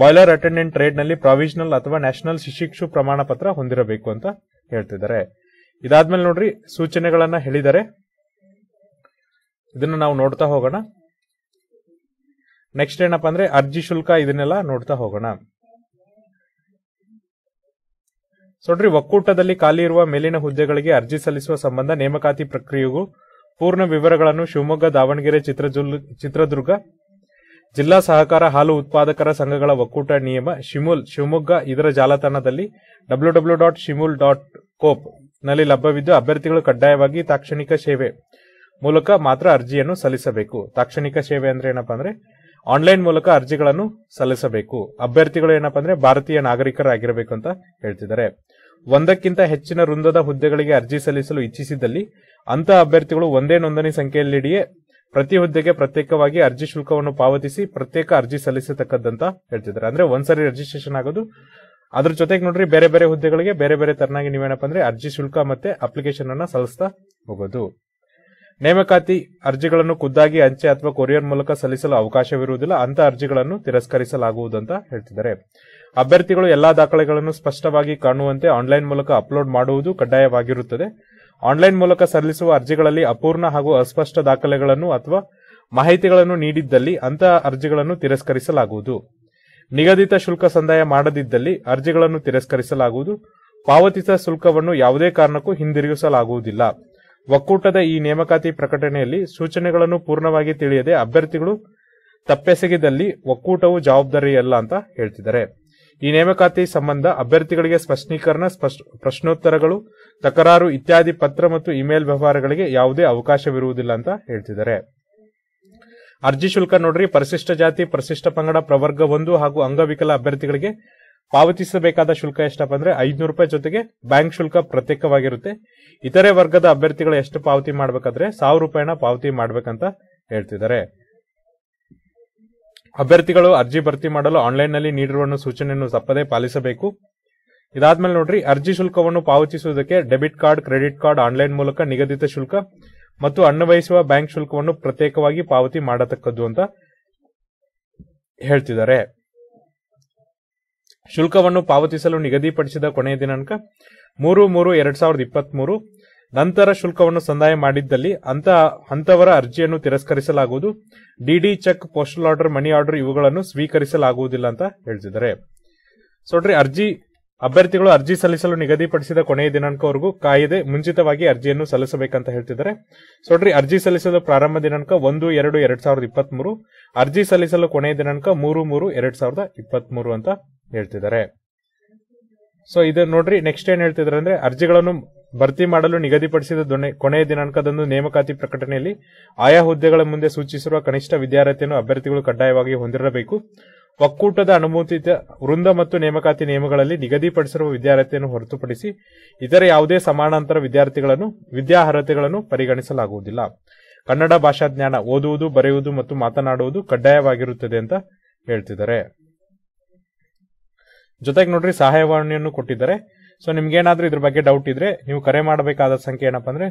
ಬಾಯ್ಲರ್ ಅಟೆಂಡೆಂಟ್ ಟ್ರೇಡ್ ನಲ್ಲಿ ಪ್ರಾವಿಷನಲ್ ಅಥವಾ ನ್ಯಾಷನಲ್ ಶಿಶಿಕ್ಷು ಪ್ರಮಾಣ ಪತ್ರ ಹೊಂದಿರಬೇಕು ಅಂತ ಹೇಳ್ತಿದ್ದಾರೆ. ಇದಾದ್ಮೇಲೆ ನೋಡ್ರಿ ಸೂಚನೆಗಳನ್ನ ಹೇಳಿದರೆ ಇದನ್ನ ನಾವು ನೋಡ್ತಾ ಹೋಗೋಣ. ನೆಕ್ಸ್ಟ್ ಏನಪ್ಪಾ ಅಂದ್ರೆ ಅರ್ಜಿ ಶುಲ್ಕ ಇದನ್ನೆಲ್ಲ ನೋಡ್ತಾ ಹೋಗೋಣ. ನೋಡ್ರಿ ಒಕ್ಕೂಟದಲ್ಲಿ ಖಾಲಿ ಇರುವ ಮೇಲಿನ ಹುದ್ದೆಗಳಿಗೆ ಅರ್ಜಿ ಸಲ್ಲಿಸುವ ಸಂಬಂಧ ನೇಮಕಾತಿ ಪ್ರಕ್ರಿಯೆಗೂ ಪೂರ್ಣ ವಿವರಗಳನ್ನು ಶಿವಮೊಗ್ಗ, ದಾವಣಗೆರೆ, ಚಿತ್ರದುರ್ಗ ಜಿಲ್ಲಾ ಸಹಕಾರ ಹಾಲು ಉತ್ಪಾದಕರ ಸಂಘಗಳ ಒಕ್ಕೂಟ ನಿಯಮ ಶಿಮೂಲ್ ಶಿವಮೊಗ್ಗ ಇದರ ಜಾಲತಾಣದಲ್ಲಿ W W dot Shimul dot coop ನಲ್ಲಿ ಲಭ್ಯವಿದ್ದು ಅಭ್ಯರ್ಥಿಗಳು ಕಡ್ಡಾಯವಾಗಿ ತಾಕ್ಷಣಿಕ ಸೇವೆ ಮೂಲಕ ಮಾತ್ರ ಅರ್ಜಿಯನ್ನು ಸಲ್ಲಿಸಬೇಕು. ತಾಕ್ಷಣಿಕ ಸೇವೆ ಅಂದ್ರೆ ಏನಪ್ಪಾ ಅಂದ್ರೆ ಆನ್ಲೈನ್ ಮೂಲಕ ಅರ್ಜಿಗಳನ್ನು ಸಲ್ಲಿಸಬೇಕು. ಅಭ್ಯರ್ಥಿಗಳು ಏನಪ್ಪ ಅಂದ್ರೆ ಭಾರತೀಯ ನಾಗರಿಕರಾಗಿರಬೇಕು ಅಂತ ಹೇಳ್ತಿದ್ದಾರೆ. ಒಂದಕ್ಕಿಂತ ಹೆಚ್ಚಿನ ವೃಂದದ ಹುದ್ದೆಗಳಿಗೆ ಅರ್ಜಿ ಸಲ್ಲಿಸಲು ಇಚ್ಛಿಸಿದಲ್ಲಿ ಅಂತ ಅಭ್ಯರ್ಥಿಗಳು ಒಂದೇ ನೋಂದಣಿ ಸಂಖ್ಯೆಯಲ್ಲಿಯೇ ಪ್ರತಿ ಹುದ್ದೆಗೆ ಪ್ರತ್ಯೇಕವಾಗಿ ಅರ್ಜಿ ಶುಲ್ಕವನ್ನು ಪಾವತಿಸಿ ಪ್ರತ್ಯೇಕ ಅರ್ಜಿ ಸಲ್ಲಿಸತಕ್ಕಂತ ಹೇಳ್ತಿದ್ದಾರೆ. ಅಂದ್ರೆ ಒಂದ್ಸರಿ ರಿಜಿಸ್ಟ್ರೇಷನ್ ಆಗೋದು, ಅದ್ರ ಜೊತೆಗೆ ನೋಡ್ರಿ ಬೇರೆ ಬೇರೆ ಹುದ್ದೆಗಳಿಗೆ ಬೇರೆ ಬೇರೆ ತರನಾಗಿ ನೀವೇನಪ್ಪ ಅಂದ್ರೆ ಅರ್ಜಿ ಶುಲ್ಕ ಮತ್ತೆ ಅಪ್ಲಿಕೇಶನ್ ಅನ್ನ ಸಲ್ಲಿಸ್ತಾ ಹೋಗೋದು. ನೇಮಕಾತಿ ಅರ್ಜಿಗಳನ್ನು ಖುದ್ದಾಗಿ ಅಂಚೆ ಅಥವಾ ಕೊರಿಯರ್ ಮೂಲಕ ಸಲ್ಲಿಸಲು ಅವಕಾಶವಿರುವುದಿಲ್ಲ, ಅಂತ ಅರ್ಜಿಗಳನ್ನು ತಿರಸ್ಕರಿಸಲಾಗುವುದಂತ ಹೇಳ್ತಿದ್ದಾರೆ. ಅಭ್ಯರ್ಥಿಗಳು ಎಲ್ಲಾ ದಾಖಲೆಗಳನ್ನು ಸ್ಪಷ್ಟವಾಗಿ ಕಾಣುವಂತೆ ಆನ್ಲೈನ್ ಮೂಲಕ ಅಪ್ಲೋಡ್ ಮಾಡುವುದು ಕಡ್ಡಾಯವಾಗಿರುತ್ತದೆ. ಆನ್ಲೈನ್ ಮೂಲಕ ಸಲ್ಲಿಸುವ ಅರ್ಜಿಗಳಲ್ಲಿ ಅಪೂರ್ಣ ಹಾಗೂ ಅಸ್ಪಷ್ಟ ದಾಖಲೆಗಳನ್ನು ಅಥವಾ ಮಾಹಿತಿಗಳನ್ನು ನೀಡಿದ್ದಲ್ಲಿ ಅಂತಹ ಅರ್ಜಿಗಳನ್ನು ತಿರಸ್ಕರಿಸಲಾಗುವುದು. ನಿಗದಿತ ಶುಲ್ಕ ಸಂದಾಯ ಮಾಡದಿದ್ದಲ್ಲಿ ಅರ್ಜಿಗಳನ್ನು ತಿರಸ್ಕರಿಸಲಾಗುವುದು. ಪಾವತಿಸಿದ ಶುಲ್ಕವನ್ನು ಯಾವುದೇ ಕಾರಣಕ್ಕೂ ಹಿಂದಿರುಗಿಸಲಾಗುವುದಿಲ್ಲ. ಒಕ್ಕೂಟದ ಈ ನೇಮಕಾತಿ ಪ್ರಕಟಣೆಯಲ್ಲಿ ಸೂಚನೆಗಳನ್ನು ಪೂರ್ಣವಾಗಿ ತಿಳಿಯದೆ ಅಭ್ಯರ್ಥಿಗಳು ತಪ್ಪೆಸಗಿದಲ್ಲಿ ಒಕ್ಕೂಟವು ಜವಾಬ್ದಾರಿಯಲ್ಲ ಅಂತ ಹೇಳ್ತಿದ್ದಾರೆ. ಈ ನೇಮಕಾತಿ ಸಂಬಂಧ ಅಭ್ಯರ್ಥಿಗಳಿಗೆ ಸ್ಪಷ್ಟೀಕರಣ, ಪ್ರಶ್ನೋತ್ತರಗಳು, ತಕರಾರು ಇತ್ಯಾದಿ ಪತ್ರ ಮತ್ತು ಇಮೇಲ್ ವ್ಯವಹಾರಗಳಿಗೆ ಯಾವುದೇ ಅವಕಾಶವಿರುವುದಿಲ್ಲ ಅಂತ ಹೇಳ್ತಿದ್ದಾರೆ. ಅರ್ಜಿ ಶುಲ್ಕ ನೋಡ್ರಿ, ಪರಿಶಿಷ್ಟ ಜಾತಿ, ಪರಿಶಿಷ್ಟ ಪಂಗಡ, ಪ್ರವರ್ಗ ಒಂದು ಹಾಗೂ ಅಂಗವಿಕಲ ಅಭ್ಯರ್ಥಿಗಳಿಗೆ ಪಾವತಿಸಬೇಕಾದ ಶುಲ್ಕ ಎಷ್ಟಪ್ಪ ಅಂದ್ರೆ ಐದುನೂರು ರೂಪಾಯಿ ಜೊತೆಗೆ ಬ್ಯಾಂಕ್ ಶುಲ್ಕ ಪ್ರತ್ಯೇಕವಾಗಿರುತ್ತೆ. ಇತರೆ ವರ್ಗದ ಅಭ್ಯರ್ಥಿಗಳು ಎಷ್ಟು ಪಾವತಿ ಮಾಡಬೇಕಾದ್ರೆ ಸಾವಿರ ರೂಪಾಯಿನ ಪಾವತಿ ಮಾಡಬೇಕಂತ ಹೇಳ್ತಿದ್ದಾರೆ. ಅಭ್ಯರ್ಥಿಗಳು ಅರ್ಜಿ ಭರ್ತಿ ಮಾಡಲು ಆನ್ಲೈನ್ನಲ್ಲಿ ನೀಡಿರುವ ಸೂಚನೆಯನ್ನು ತಪ್ಪದೇ ಪಾಲಿಸಬೇಕು. ಇದಾದ್ಮೇಲೆ ನೋಡ್ರಿ, ಅರ್ಜಿ ಶುಲ್ಕವನ್ನು ಪಾವತಿಸುವುದಕ್ಕೆ debit card, credit card, online ಮೂಲಕ ನಿಗದಿತ ಶುಲ್ಕ ಮತ್ತು ಅನ್ವಯಿಸುವ ಬ್ಯಾಂಕ್ ಶುಲ್ಕವನ್ನು ಪ್ರತ್ಯೇಕವಾಗಿ ಪಾವತಿ ಮಾಡತಕ್ಕದ್ದು ಅಂತ ಹೇಳ್ತಿದ್ದಾರೆ. ಶುಲ್ಕವನ್ನು ಪಾವತಿಸಲು ನಿಗದಿಪಡಿಸಿದ ಕೊನೆಯ ದಿನಾಂಕ ಮೂರು ಮೂರು ಎರಡ್ ಸಾವಿರದ ಇಪ್ಪತ್ತ್ ಮೂರು ನಂತರ ಶುಲ್ಕವನ್ನು ಸಂದಾಯ ಮಾಡಿದ್ದಲ್ಲಿ ಅಂತ ಅಂತವರ ಅರ್ಜಿಯನ್ನು ತಿರಸ್ಕರಿಸಲಾಗುವುದು. DD, cheque, postal order, money order ಇವುಗಳನ್ನು ಸ್ವೀಕರಿಸಲಾಗುವುದಿಲ್ಲ ಅಂತ ಹೇಳ್ತಿದ್ದಾರೆ. ಸೊಡ್ರಿ, ಅರ್ಜಿ ಅಭ್ಯರ್ಥಿಗಳು ಅರ್ಜಿ ಸಲ್ಲಿಸಲು ನಿಗದಿಪಡಿಸಿದ ಕೊನೆಯ ದಿನಾಂಕವರೆಗೂ ಕಾಯದೆ ಮುಂಚಿತವಾಗಿ ಅರ್ಜಿಯನ್ನು ಸಲ್ಲಿಸಬೇಕಂತ ಹೇಳ್ತಿದ್ದಾರೆ. ಸೊಡ್ರಿ, ಅರ್ಜಿ ಸಲ್ಲಿಸಲು ಪ್ರಾರಂಭ ದಿನಾಂಕ ಒಂದು ಎರಡು ಎರಡ್ ಸಾವಿರದ ಇಪ್ಪತ್ತ್ ಮೂರು ಅರ್ಜಿ ಸಲ್ಲಿಸಲು ಕೊನೆಯ ದಿನಾಂಕ ಮೂರು ಮೂರು ಎರಡ್ ಸಾವಿರದ ಇಪ್ಪತ್ತ್ ಮೂರು ಅಂತ ಹೇಳ್ತಿದ್ದಾರೆ. ಸೊ ಇದು ನೋಡ್ರಿ, ನೆಕ್ಸ್ಟ್ ಏನ್ ಹೇಳ್ತಿದಾರೆ ಅಂದ್ರೆ ಅರ್ಜಿಗಳನ್ನು ಭರ್ತಿ ಮಾಡಲು ನಿಗದಿಪಡಿಸಿದ ಕೊನೆಯ ದಿನಾಂಕದಂದು ನೇಮಕಾತಿ ಪ್ರಕಟಣೆಯಲ್ಲಿ ಆಯಾ ಹುದ್ದೆಗಳ ಮುಂದೆ ಸೂಚಿಸಿರುವ ಕನಿಷ್ಠ ವಿದ್ಯಾರ್ಹತೆಯನ್ನು ಅಭ್ಯರ್ಥಿಗಳು ಕಡ್ಡಾಯವಾಗಿ ಹೊಂದಿರಬೇಕು. ಒಕ್ಕೂಟದ ಅನುಮೋದಿತ ವೃಂದ ಮತ್ತು ನೇಮಕಾತಿ ನಿಯಮಗಳಲ್ಲಿ ನಿಗದಿಪಡಿಸಿರುವ ವಿದ್ಯಾರ್ಹತೆಯನ್ನು ಹೊರತುಪಡಿಸಿ ಇತರ ಯಾವುದೇ ಸಮಾನಾಂತರ ವಿದ್ಯಾರ್ಥಿಗಳನ್ನು ವಿದ್ಯಾರ್ಹತೆಗಳನ್ನು ಪರಿಗಣಿಸಲಾಗುವುದಿಲ್ಲ. ಕನ್ನಡ ಭಾಷಾ ಜ್ಞಾನ, ಓದುವುದು, ಬರೆಯುವುದು ಮತ್ತು ಮಾತನಾಡುವುದು ಕಡ್ಡಾಯವಾಗಿರುತ್ತದೆ ಅಂತ ಹೇಳ್ತಿದ್ದಾರೆ. ಜೊತೆಗೆ ನೋಡ್ರಿ, ಸಹಾಯವಾಣಿಯನ್ನು ಕೊಟ್ಟಿದ್ದಾರೆ. ಸೊ ನಿಮ್ಗೇನಾದ್ರೂ ಇದ್ರ ಬಗ್ಗೆ ಡೌಟ್ ಇದ್ರೆ ನೀವು ಕರೆ ಮಾಡಬೇಕಾದ ಸಂಖ್ಯೆ ಏನಪ್ಪಾ ಅಂದ್ರೆ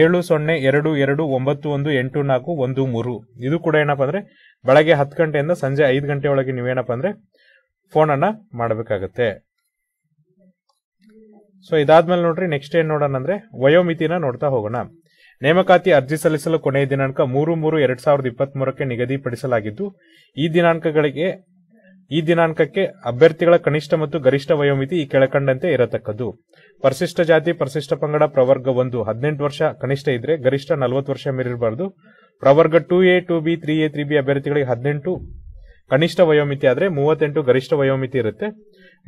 ಏಳು ಸೊನ್ನೆ ಎರಡು ಎರಡು ಒಂಬತ್ತು ಒಂದು ಎಂಟು ನಾಲ್ಕು ಒಂದು ಮೂರು. ಇದು ಕೂಡ ಏನಪ್ಪಾ ಅಂದ್ರೆ ಬೆಳಗ್ಗೆ ಹತ್ತು ಗಂಟೆಯಿಂದ ಸಂಜೆ ಐದು ಗಂಟೆ ಒಳಗೆ ನೀವೇನಪ್ಪ ಅಂದ್ರೆ ಫೋನ್ ಅನ್ನ ಮಾಡಬೇಕಾಗತ್ತೆ. ಸೊ ಇದಾದ್ಮೇಲೆ ನೋಡ್ರಿ, ನೆಕ್ಸ್ಟ್ ಏನ್ ನೋಡೋಣ ಅಂದ್ರೆ ವಯೋಮಿತಿನ ನೋಡ್ತಾ ಹೋಗೋಣ. ನೇಮಕಾತಿ ಅರ್ಜಿ ಸಲ್ಲಿಸಲು ಕೊನೆಯ ದಿನಾಂಕ ಮೂರು ಮೂರು ಎರಡ್ ಸಾವಿರದ ಇಪ್ಪತ್ತ್ ಮೂರಕ್ಕೆ ನಿಗದಿಪಡಿಸಲಾಗಿದ್ದು ಈ ದಿನಾಂಕಗಳಿಗೆ ಈ ದಿನಾಂಕಕ್ಕೆ ಅಭ್ಯರ್ಥಿಗಳ ಕನಿಷ್ಠ ಮತ್ತು ಗರಿಷ್ಠ ವಯೋಮಿತಿ ಈ ಕೆಳಕಂಡಂತೆ ಇರತಕ್ಕದ್ದು. ಪರಿಶಿಷ್ಟ ಜಾತಿ, ಪರಿಶಿಷ್ಟ ಪಂಗಡ, ಪ್ರವರ್ಗ ಒಂದು ಹದಿನೆಂಟು ವರ್ಷ ಕನಿಷ್ಠ ಇದ್ರೆ ಗರಿಷ್ಠ ನಲವತ್ತು ವರ್ಷ ಮೀರಿರಬಾರದು. ಪ್ರವರ್ಗ two A, two B, three A, three B ಅಭ್ಯರ್ಥಿಗಳಿಗೆ ಹದಿನೆಂಟು ಕನಿಷ್ಠ ವಯೋಮಿತಿ ಆದ್ರೆ ಮೂವತ್ತೆಂಟು ಗರಿಷ್ಠ ವಯೋಮಿತಿ ಇರುತ್ತೆ.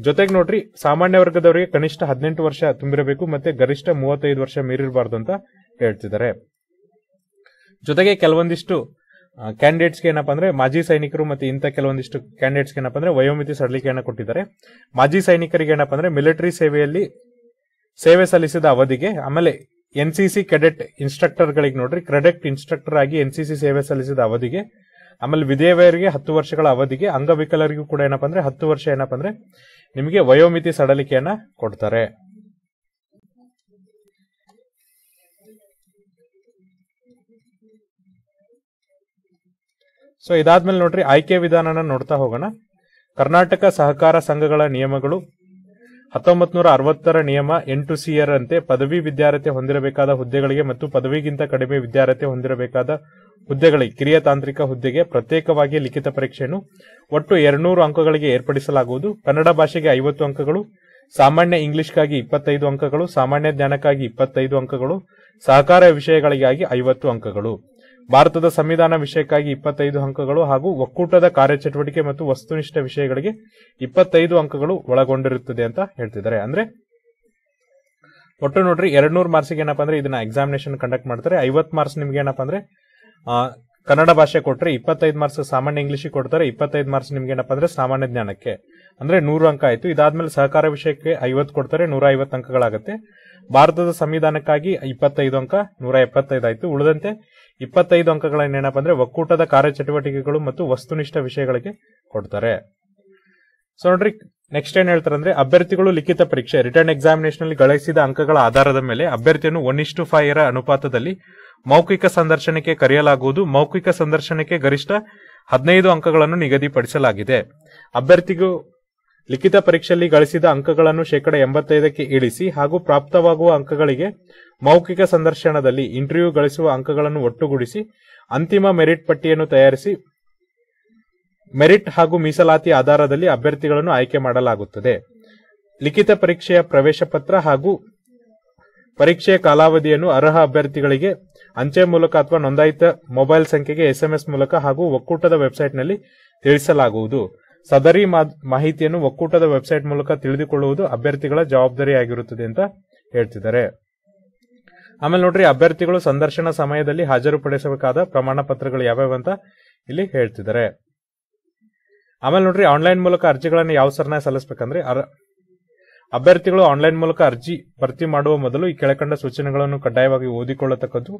ಜೊತೆಗೆ ನೋಡ್ರಿ, ಸಾಮಾನ್ಯ ವರ್ಗದವರಿಗೆ ಕನಿಷ್ಠ ಹದಿನೆಂಟು ವರ್ಷ ತುಂಬಿರಬೇಕು ಮತ್ತೆ ಗರಿಷ್ಠ ಮೂವತ್ತೈದು ವರ್ಷ ಮೀರಿರಬಾರ್ದು ಅಂತ ಹೇಳ್ತಿದ್ದಾರೆ. ಜೊತೆಗೆ ಕೆಲವೊಂದಿಷ್ಟು ಕ್ಯಾಂಡಿಡೇಟ್ಸ್ಗೆ ಏನಪ್ಪಾ ಅಂದ್ರೆ ಮಾಜಿ ಸೈನಿಕರು ಮತ್ತೆ ಇಂಥ ಕೆಲವೊಂದಿಷ್ಟು ಕ್ಯಾಂಡಿಡೇಟ್ಸ್ಗೆ ಏನಪ್ಪಾ ಅಂದ್ರೆ ವಯೋಮಿತಿ ಸಡಿಲಿಕೆಯನ್ನು ಕೊಟ್ಟಿದ್ದಾರೆ. ಮಾಜಿ ಸೈನಿಕರಿಗೆ ಏನಪ್ಪಾ ಅಂದ್ರೆ ಮಿಲಿಟರಿ ಸೇವೆಯಲ್ಲಿ ಸೇವೆ ಸಲ್ಲಿಸಿದ ಅವಧಿಗೆ, ಆಮೇಲೆ ಎನ್ ಸಿ ಸಿ ಕೆಡೆಟ್ ಇನ್ಸ್ಟ್ರಕ್ಟರ್ಗಳಿಗೆ ನೋಡ್ರಿ ಕ್ರೆಡೆಟ್ ಇನ್ಸ್ಟ್ರಕ್ಟರ್ ಆಗಿ ಎನ್ ಸಿ ಸಿ ಸೇವೆ ಸಲ್ಲಿಸಿದ ಅವಧಿಗೆ, ಆಮೇಲೆ ವಿಧವೆಯರಿಗೆ ಹತ್ತು ವರ್ಷಗಳ ಅವಧಿಗೆ, ಅಂಗವಿಕಲರಿಗೂ ಕೂಡ ಏನಪ್ಪಾ ಅಂದ್ರೆ ಹತ್ತು ವರ್ಷ ಏನಪ್ಪಾ ಅಂದ್ರೆ ನಿಮಗೆ ವಯೋಮಿತಿ ಸಡಲಿಕೆಯನ್ನ ಕೊಡ್ತಾರೆ. ಸೊ ಇದಾದ್ಮೇಲೆ ನೋಡ್ರಿ, ಆಯ್ಕೆ ವಿಧಾನನ ನೋಡ್ತಾ ಹೋಗೋಣ. ಕರ್ನಾಟಕ ಸಹಕಾರ ಸಂಘಗಳ ನಿಯಮಗಳು ಹತ್ತೊಂಬತ್ ನೂರ ಅರವತ್ತರ ನಿಯಮ ಎಂಟು ಸಿಯರ್ ಅಂತೆ ಪದವಿ ವಿದ್ಯಾರ್ಹತೆ ಹೊಂದಿರಬೇಕಾದ ಹುದ್ದೆಗಳಿಗೆ ಮತ್ತು ಪದವಿಗಿಂತ ಕಡಿಮೆ ವಿದ್ಯಾರ್ಹತೆ ಹೊಂದಿರಬೇಕಾದ ಹುದ್ದೆಗಳಿಗೆ ಕಿರಿಯ ತಾಂತ್ರಿಕ ಹುದ್ದೆಗೆ ಪ್ರತ್ಯೇಕವಾಗಿ ಲಿಖಿತ ಪರೀಕ್ಷೆಯನ್ನು ಒಟ್ಟು ಎರಡ್ನೂರು ಅಂಕಗಳಿಗೆ ಏರ್ಪಡಿಸಲಾಗುವುದು. ಕನ್ನಡ ಭಾಷೆಗೆ ಐವತ್ತು ಅಂಕಗಳು, ಸಾಮಾನ್ಯ ಇಂಗ್ಲಿಷ್ಗಾಗಿ ಇಪ್ಪತ್ತೈದು ಅಂಕಗಳು, ಸಾಮಾನ್ಯ ಜ್ಞಾನಕ್ಕಾಗಿ ಇಪ್ಪತ್ತೈದು ಅಂಕಗಳು, ಸಹಕಾರ ವಿಷಯಗಳಿಗಾಗಿ ಐವತ್ತು ಅಂಕಗಳು, ಭಾರತದ ಸಂವಿಧಾನ ವಿಷಯಕ್ಕಾಗಿ ಇಪ್ಪತ್ತೈದು ಅಂಕಗಳು ಹಾಗೂ ಒಕ್ಕೂಟದ ಕಾರ್ಯಚಟುವಟಿಕೆ ಮತ್ತು ವಸ್ತುನಿಷ್ಠ ವಿಷಯಗಳಿಗೆ ಇಪ್ಪತ್ತೈದು ಅಂಕಗಳು ಒಳಗೊಂಡಿರುತ್ತದೆ ಅಂತ ಹೇಳ್ತಿದ್ದಾರೆ. ಅಂದ್ರೆ ಒಟ್ಟು ನೋಡ್ರಿ ಎರಡ್ ನೂರು ಮಾರ್ಕ್ಸ್ ಏನಪ್ಪಾ ಅಂದ್ರೆ ಇದನ್ನ ಎಕ್ಸಾಮಿನೇಷನ್ ಕಂಡಕ್ಟ್ ಮಾಡ್ತಾರೆ. ಐವತ್ತು ಮಾರ್ಕ್ಸ್ ನಿಮ್ಗೆ ಏನಪ್ಪಾ ಅಂದ್ರೆ ಕನ್ನಡ ಭಾಷೆ ಕೊಟ್ರೆ ಇಪ್ಪತ್ತೈದು ಮಾರ್ಕ್ಸ್ ಸಾಮಾನ್ಯ ಇಂಗ್ಲಿಷ್ ಕೊಡ್ತಾರೆ, ಇಪ್ಪತ್ತೈದು ಮಾರ್ಕ್ಸ್ ನಿಮಗೆ ಏನಪ್ಪ ಅಂದ್ರೆ ಸಾಮಾನ್ಯ ಜ್ಞಾನಕ್ಕೆ ಅಂದ್ರೆ ನೂರು ಅಂಕ ಆಯ್ತು. ಇದಾದ್ಮೇಲೆ ಸಹಕಾರ ವಿಷಯಕ್ಕೆ ಐವತ್ತು ಕೊಡ್ತಾರೆ, ನೂರ ಐವತ್ತು ಅಂಕಗಳಾಗುತ್ತೆ. ಭಾರತದ ಸಂವಿಧಾನಕ್ಕಾಗಿ ಇಪ್ಪತ್ತೈದು ಅಂಕ, ನೂರ ಎಪ್ಪತ್ತೈದು ಆಯ್ತು. ಉಳಿದಂತೆ ಇಪ್ಪತ್ತೈದು ಅಂಕಗಳನ್ನ ಏನಪ್ಪ ಅಂದ್ರೆ ಒಕ್ಕೂಟದ ಕಾರ್ಯಚಟುವಟಿಕೆಗಳು ಮತ್ತು ವಸ್ತುನಿಷ್ಠ ವಿಷಯಗಳಿಗೆ ಕೊಡ್ತಾರೆ. ಸೊ ನೋಡ್ರಿ, ನೆಕ್ಸ್ಟ್ ಏನ್ ಹೇಳ್ತಾರೆ ಅಂದ್ರೆ ಅಭ್ಯರ್ಥಿಗಳು ಲಿಖಿತ ಪರೀಕ್ಷೆ ರಿಟರ್ನ್ ಎಕ್ಸಾಮಿನೇಷನ್ ಅಲ್ಲಿ ಗಳಿಸಿದ ಅಂಕಗಳ ಆಧಾರದ ಮೇಲೆ ಅಭ್ಯರ್ಥಿಯನ್ನು ಒನ್ ಇಷ್ಟು ಫೈವ್ ಇರ ಅನುಪಾತದಲ್ಲಿ ಮೌಖಿಕ ಸಂದರ್ಶನಕ್ಕೆ ಕರೆಯಲಾಗುವುದು. ಮೌಖಿಕ ಸಂದರ್ಶನಕ್ಕೆ ಗರಿಷ್ಠ ಹದಿನೈದು ಅಂಕಗಳನ್ನು ನಿಗದಿಪಡಿಸಲಾಗಿದೆ. ಅಭ್ಯರ್ಥಿಗೂ ಲಿಖಿತ ಪರೀಕ್ಷೆಯಲ್ಲಿ ಗಳಿಸಿದ ಅಂಕಗಳನ್ನು ಶೇಕಡ ಎಂಬತ್ತೈದಕ್ಕೆ ಇಳಿಸಿ ಹಾಗೂ ಪ್ರಾಪ್ತವಾಗುವ ಅಂಕಗಳಿಗೆ ಮೌಖಿಕ ಸಂದರ್ಶನದಲ್ಲಿ ಇಂಟರ್ವ್ಯೂ ಗಳಿಸುವ ಅಂಕಗಳನ್ನು ಒಟ್ಟುಗೂಡಿಸಿ ಅಂತಿಮ ಮೆರಿಟ್ ಪಟ್ಟಿಯನ್ನು ತಯಾರಿಸಿ ಮೆರಿಟ್ ಹಾಗೂ ಮೀಸಲಾತಿ ಆಧಾರದಲ್ಲಿ ಅಭ್ಯರ್ಥಿಗಳನ್ನು ಆಯ್ಕೆ ಮಾಡಲಾಗುತ್ತದೆ. ಲಿಖಿತ ಪರೀಕ್ಷೆಯ ಪ್ರವೇಶ ಪತ್ರ ಹಾಗೂ ಪರೀಕ್ಷೆಯ ಕಾಲಾವಧಿಯನ್ನು ಅರ್ಹ ಅಭ್ಯರ್ಥಿಗಳಿಗೆ ಅಂಚೆ ಮೂಲಕ ಅಥವಾ ನೋಂದಾಯಿತ ಮೊಬೈಲ್ ಸಂಖ್ಯೆಗೆ ಎಸ್ಎಂಎಸ್ ಮೂಲಕ ಹಾಗೂ ಒಕ್ಕೂಟದ ವೆಬ್ಸೈಟ್ನಲ್ಲಿ ತಿಳಿಸಲಾಗುವುದು. ಸದರಿ ಮಾಹಿತಿಯನ್ನು ಒಕ್ಕೂಟದ ವೆಬ್ಸೈಟ್ ಮೂಲಕ ತಿಳಿದುಕೊಳ್ಳುವುದು ಅಭ್ಯರ್ಥಿಗಳ ಜವಾಬ್ದಾರಿಯಾಗಿರುತ್ತದೆ ಅಂತ ಹೇಳ್ತಿದ್ದಾರೆ. ಆಮೇಲೆ ನೋಡ್ರಿ, ಅಭ್ಯರ್ಥಿಗಳು ಸಂದರ್ಶನ ಸಮಯದಲ್ಲಿ ಹಾಜರುಪಡಿಸಬೇಕಾದ ಪ್ರಮಾಣ ಪತ್ರಗಳು ಯಾವ್ಯಾವ ಅಂತ ಇಲ್ಲಿ ಹೇಳ್ತಿದ್ದಾರೆ. ಆಮೇಲೆ ನೋಡ್ರಿ, ಆನ್ಲೈನ್ ಮೂಲಕ ಅರ್ಜಿಗಳನ್ನು ಯಾವ ಸರ್ನ ಸಲ್ಲಿಸಬೇಕಂದ್ರೆ ಅಭ್ಯರ್ಥಿಗಳು ಆನ್ಲೈನ್ ಮೂಲಕ ಅರ್ಜಿ ಭರ್ತಿ ಮಾಡುವ ಮೊದಲು ಈ ಕೆಳಕಂಡ ಸೂಚನೆಗಳನ್ನು ಕಡ್ಡಾಯವಾಗಿ ಓದಿಕೊಳ್ಳತಕ್ಕದ್ದು.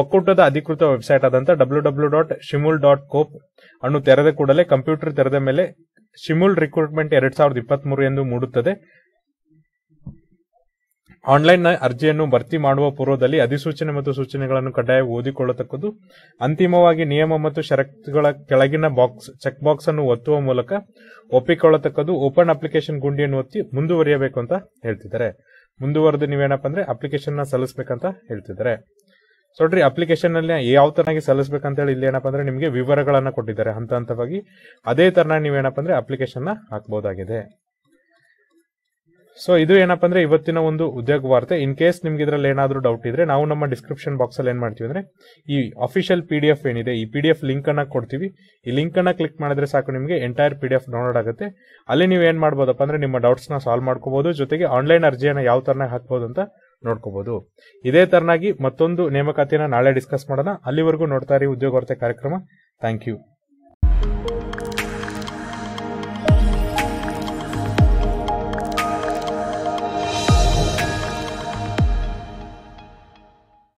ಒಕ್ಕೂಟದ ಅಧಿಕೃತ ವೆಬ್ಸೈಟ್ ಆದಂತಹ W W dot Shimul dot coop ಅನ್ನು ತೆರೆದ ಕೂಡಲೇ ಕಂಪ್ಯೂಟರ್ ತೆರೆದ ಮೇಲೆ ಶಿಮುಲ್ ರಿಕ್ರೂಟ್ಮೆಂಟ್ ಎರಡ್ ಸಾವಿರದ ಇಪ್ಪತ್ತ್ ಮೂರು ಎಂದು ಮೂಡುತ್ತದೆ. ಆನ್ಲೈನ್ ಅರ್ಜಿಯನ್ನು ಭರ್ತಿ ಮಾಡುವ ಪೂರ್ವದಲ್ಲಿ ಅಧಿಸೂಚನೆ ಮತ್ತು ಸೂಚನೆಗಳನ್ನು ಕಡ್ಡಾಯ ಓದಿಕೊಳ್ಳತಕ್ಕದ್ದು. ಅಂತಿಮವಾಗಿ ನಿಯಮ ಮತ್ತು ಷರತ್ತುಗಳ ಕೆಳಗಿನ ಬಾಕ್ಸ್ ಚೆಕ್ ಬಾಕ್ಸ್ ಅನ್ನು ಒತ್ತುವ ಮೂಲಕ ಒಪ್ಪಿಕೊಳ್ಳತಕ್ಕದ್ದು. ಓಪನ್ ಅಪ್ಲಿಕೇಶನ್ ಗುಂಡಿಯನ್ನು ಒತ್ತಿ ಮುಂದುವರಿಯಬೇಕು ಅಂತ ಹೇಳ್ತಿದ್ದಾರೆ. ಮುಂದುವರೆದು ನೀವೇನಪ್ಪ ಅಂದ್ರೆ ಅಪ್ಲಿಕೇಶನ್ ನ ಸಲ್ಲಿಸಬೇಕಂತ ಹೇಳ್ತಿದ್ದಾರೆ. ನೋಡ್ರಿ, ಅಪ್ಲಿಕೇಶನ್ ನಲ್ಲಿ ಯಾವ ತರನಾಗಿ ಸಲ್ಲಿಸಬೇಕಂತ ಹೇಳಿ ಇಲ್ಲಿ ಏನಪ್ಪ ಅಂದ್ರೆ ನಿಮಗೆ ವಿವರಗಳನ್ನ ಕೊಟ್ಟಿದ್ದಾರೆ ಹಂತ ಹಂತವಾಗಿ. ಅದೇ ತರನ ನೀವೇನಪ್ಪ ಅಂದ್ರೆ ಅಪ್ಲಿಕೇಶನ್ ನ ಹಾಕಬಹುದಾಗಿದೆ. ಸೊ ಇದು ಏನಪ್ಪ ಅಂದ್ರೆ ಇವತ್ತಿನ ಒಂದು ಉದ್ಯೋಗ ವಾರ್ತೆ. ಇನ್ ಕೇಸ್ ನಿಮ್ಗೆ ಇದ್ರಲ್ಲಿ ಏನಾದರೂ ಡೌಟ್ ಇದ್ರೆ ನಾವು ನಮ್ಮ ಡಿಸ್ಕ್ರಿಪ್ಷನ್ ಬಾಕ್ಸ್ ಅಲ್ಲಿ ಏನ್ ಮಾಡ್ತೀವಿ ಅಂದ್ರೆ ಈ ಅಫಿಷಿಯಲ್ ಪಿ ಡಿ ಎಫ್ ಏನಿದೆ ಈ ಪಿ ಡಿ ಎಫ್ ಲಿಂಕ್ ಅನ್ನ ಕೊಡ್ತೀವಿ. ಈ ಲಿಂಕ್ ಅನ್ನ ಕ್ಲಿಕ್ ಮಾಡಿದ್ರೆ ಸಾಕು ನಿಮಗೆ entire P D F download ಆಗುತ್ತೆ. ಅಲ್ಲಿ ನೀವು ಏನ್ ಮಾಡ್ಬೋದಪ್ಪ ಅಂದ್ರೆ ನಿಮ್ಮ ಡೌಟ್ಸ್ ನ ಸಾಲ್ವ್ ಮಾಡ್ಕೋಬಹುದು, ಜೊತೆಗೆ ಆನ್ಲೈನ್ ಅರ್ಜಿಯನ್ನು ಯಾವ ತರನ ಹಾಕ್ಬಹುದು ಅಂತ ನೋಡ್ಕೋಬಹುದು. ಇದೇ ತರನಾಗಿ ಮತ್ತೊಂದು ನೇಮಕಾತಿನ ನಾಳೆ ಡಿಸ್ಕಸ್ ಮಾಡೋಣ. ಅಲ್ಲಿವರೆಗೂ ನೋಡ್ತಾ ಇರಿ ಉದ್ಯೋಗ ವಾರ್ತೆ ಕಾರ್ಯಕ್ರಮ. Thank you.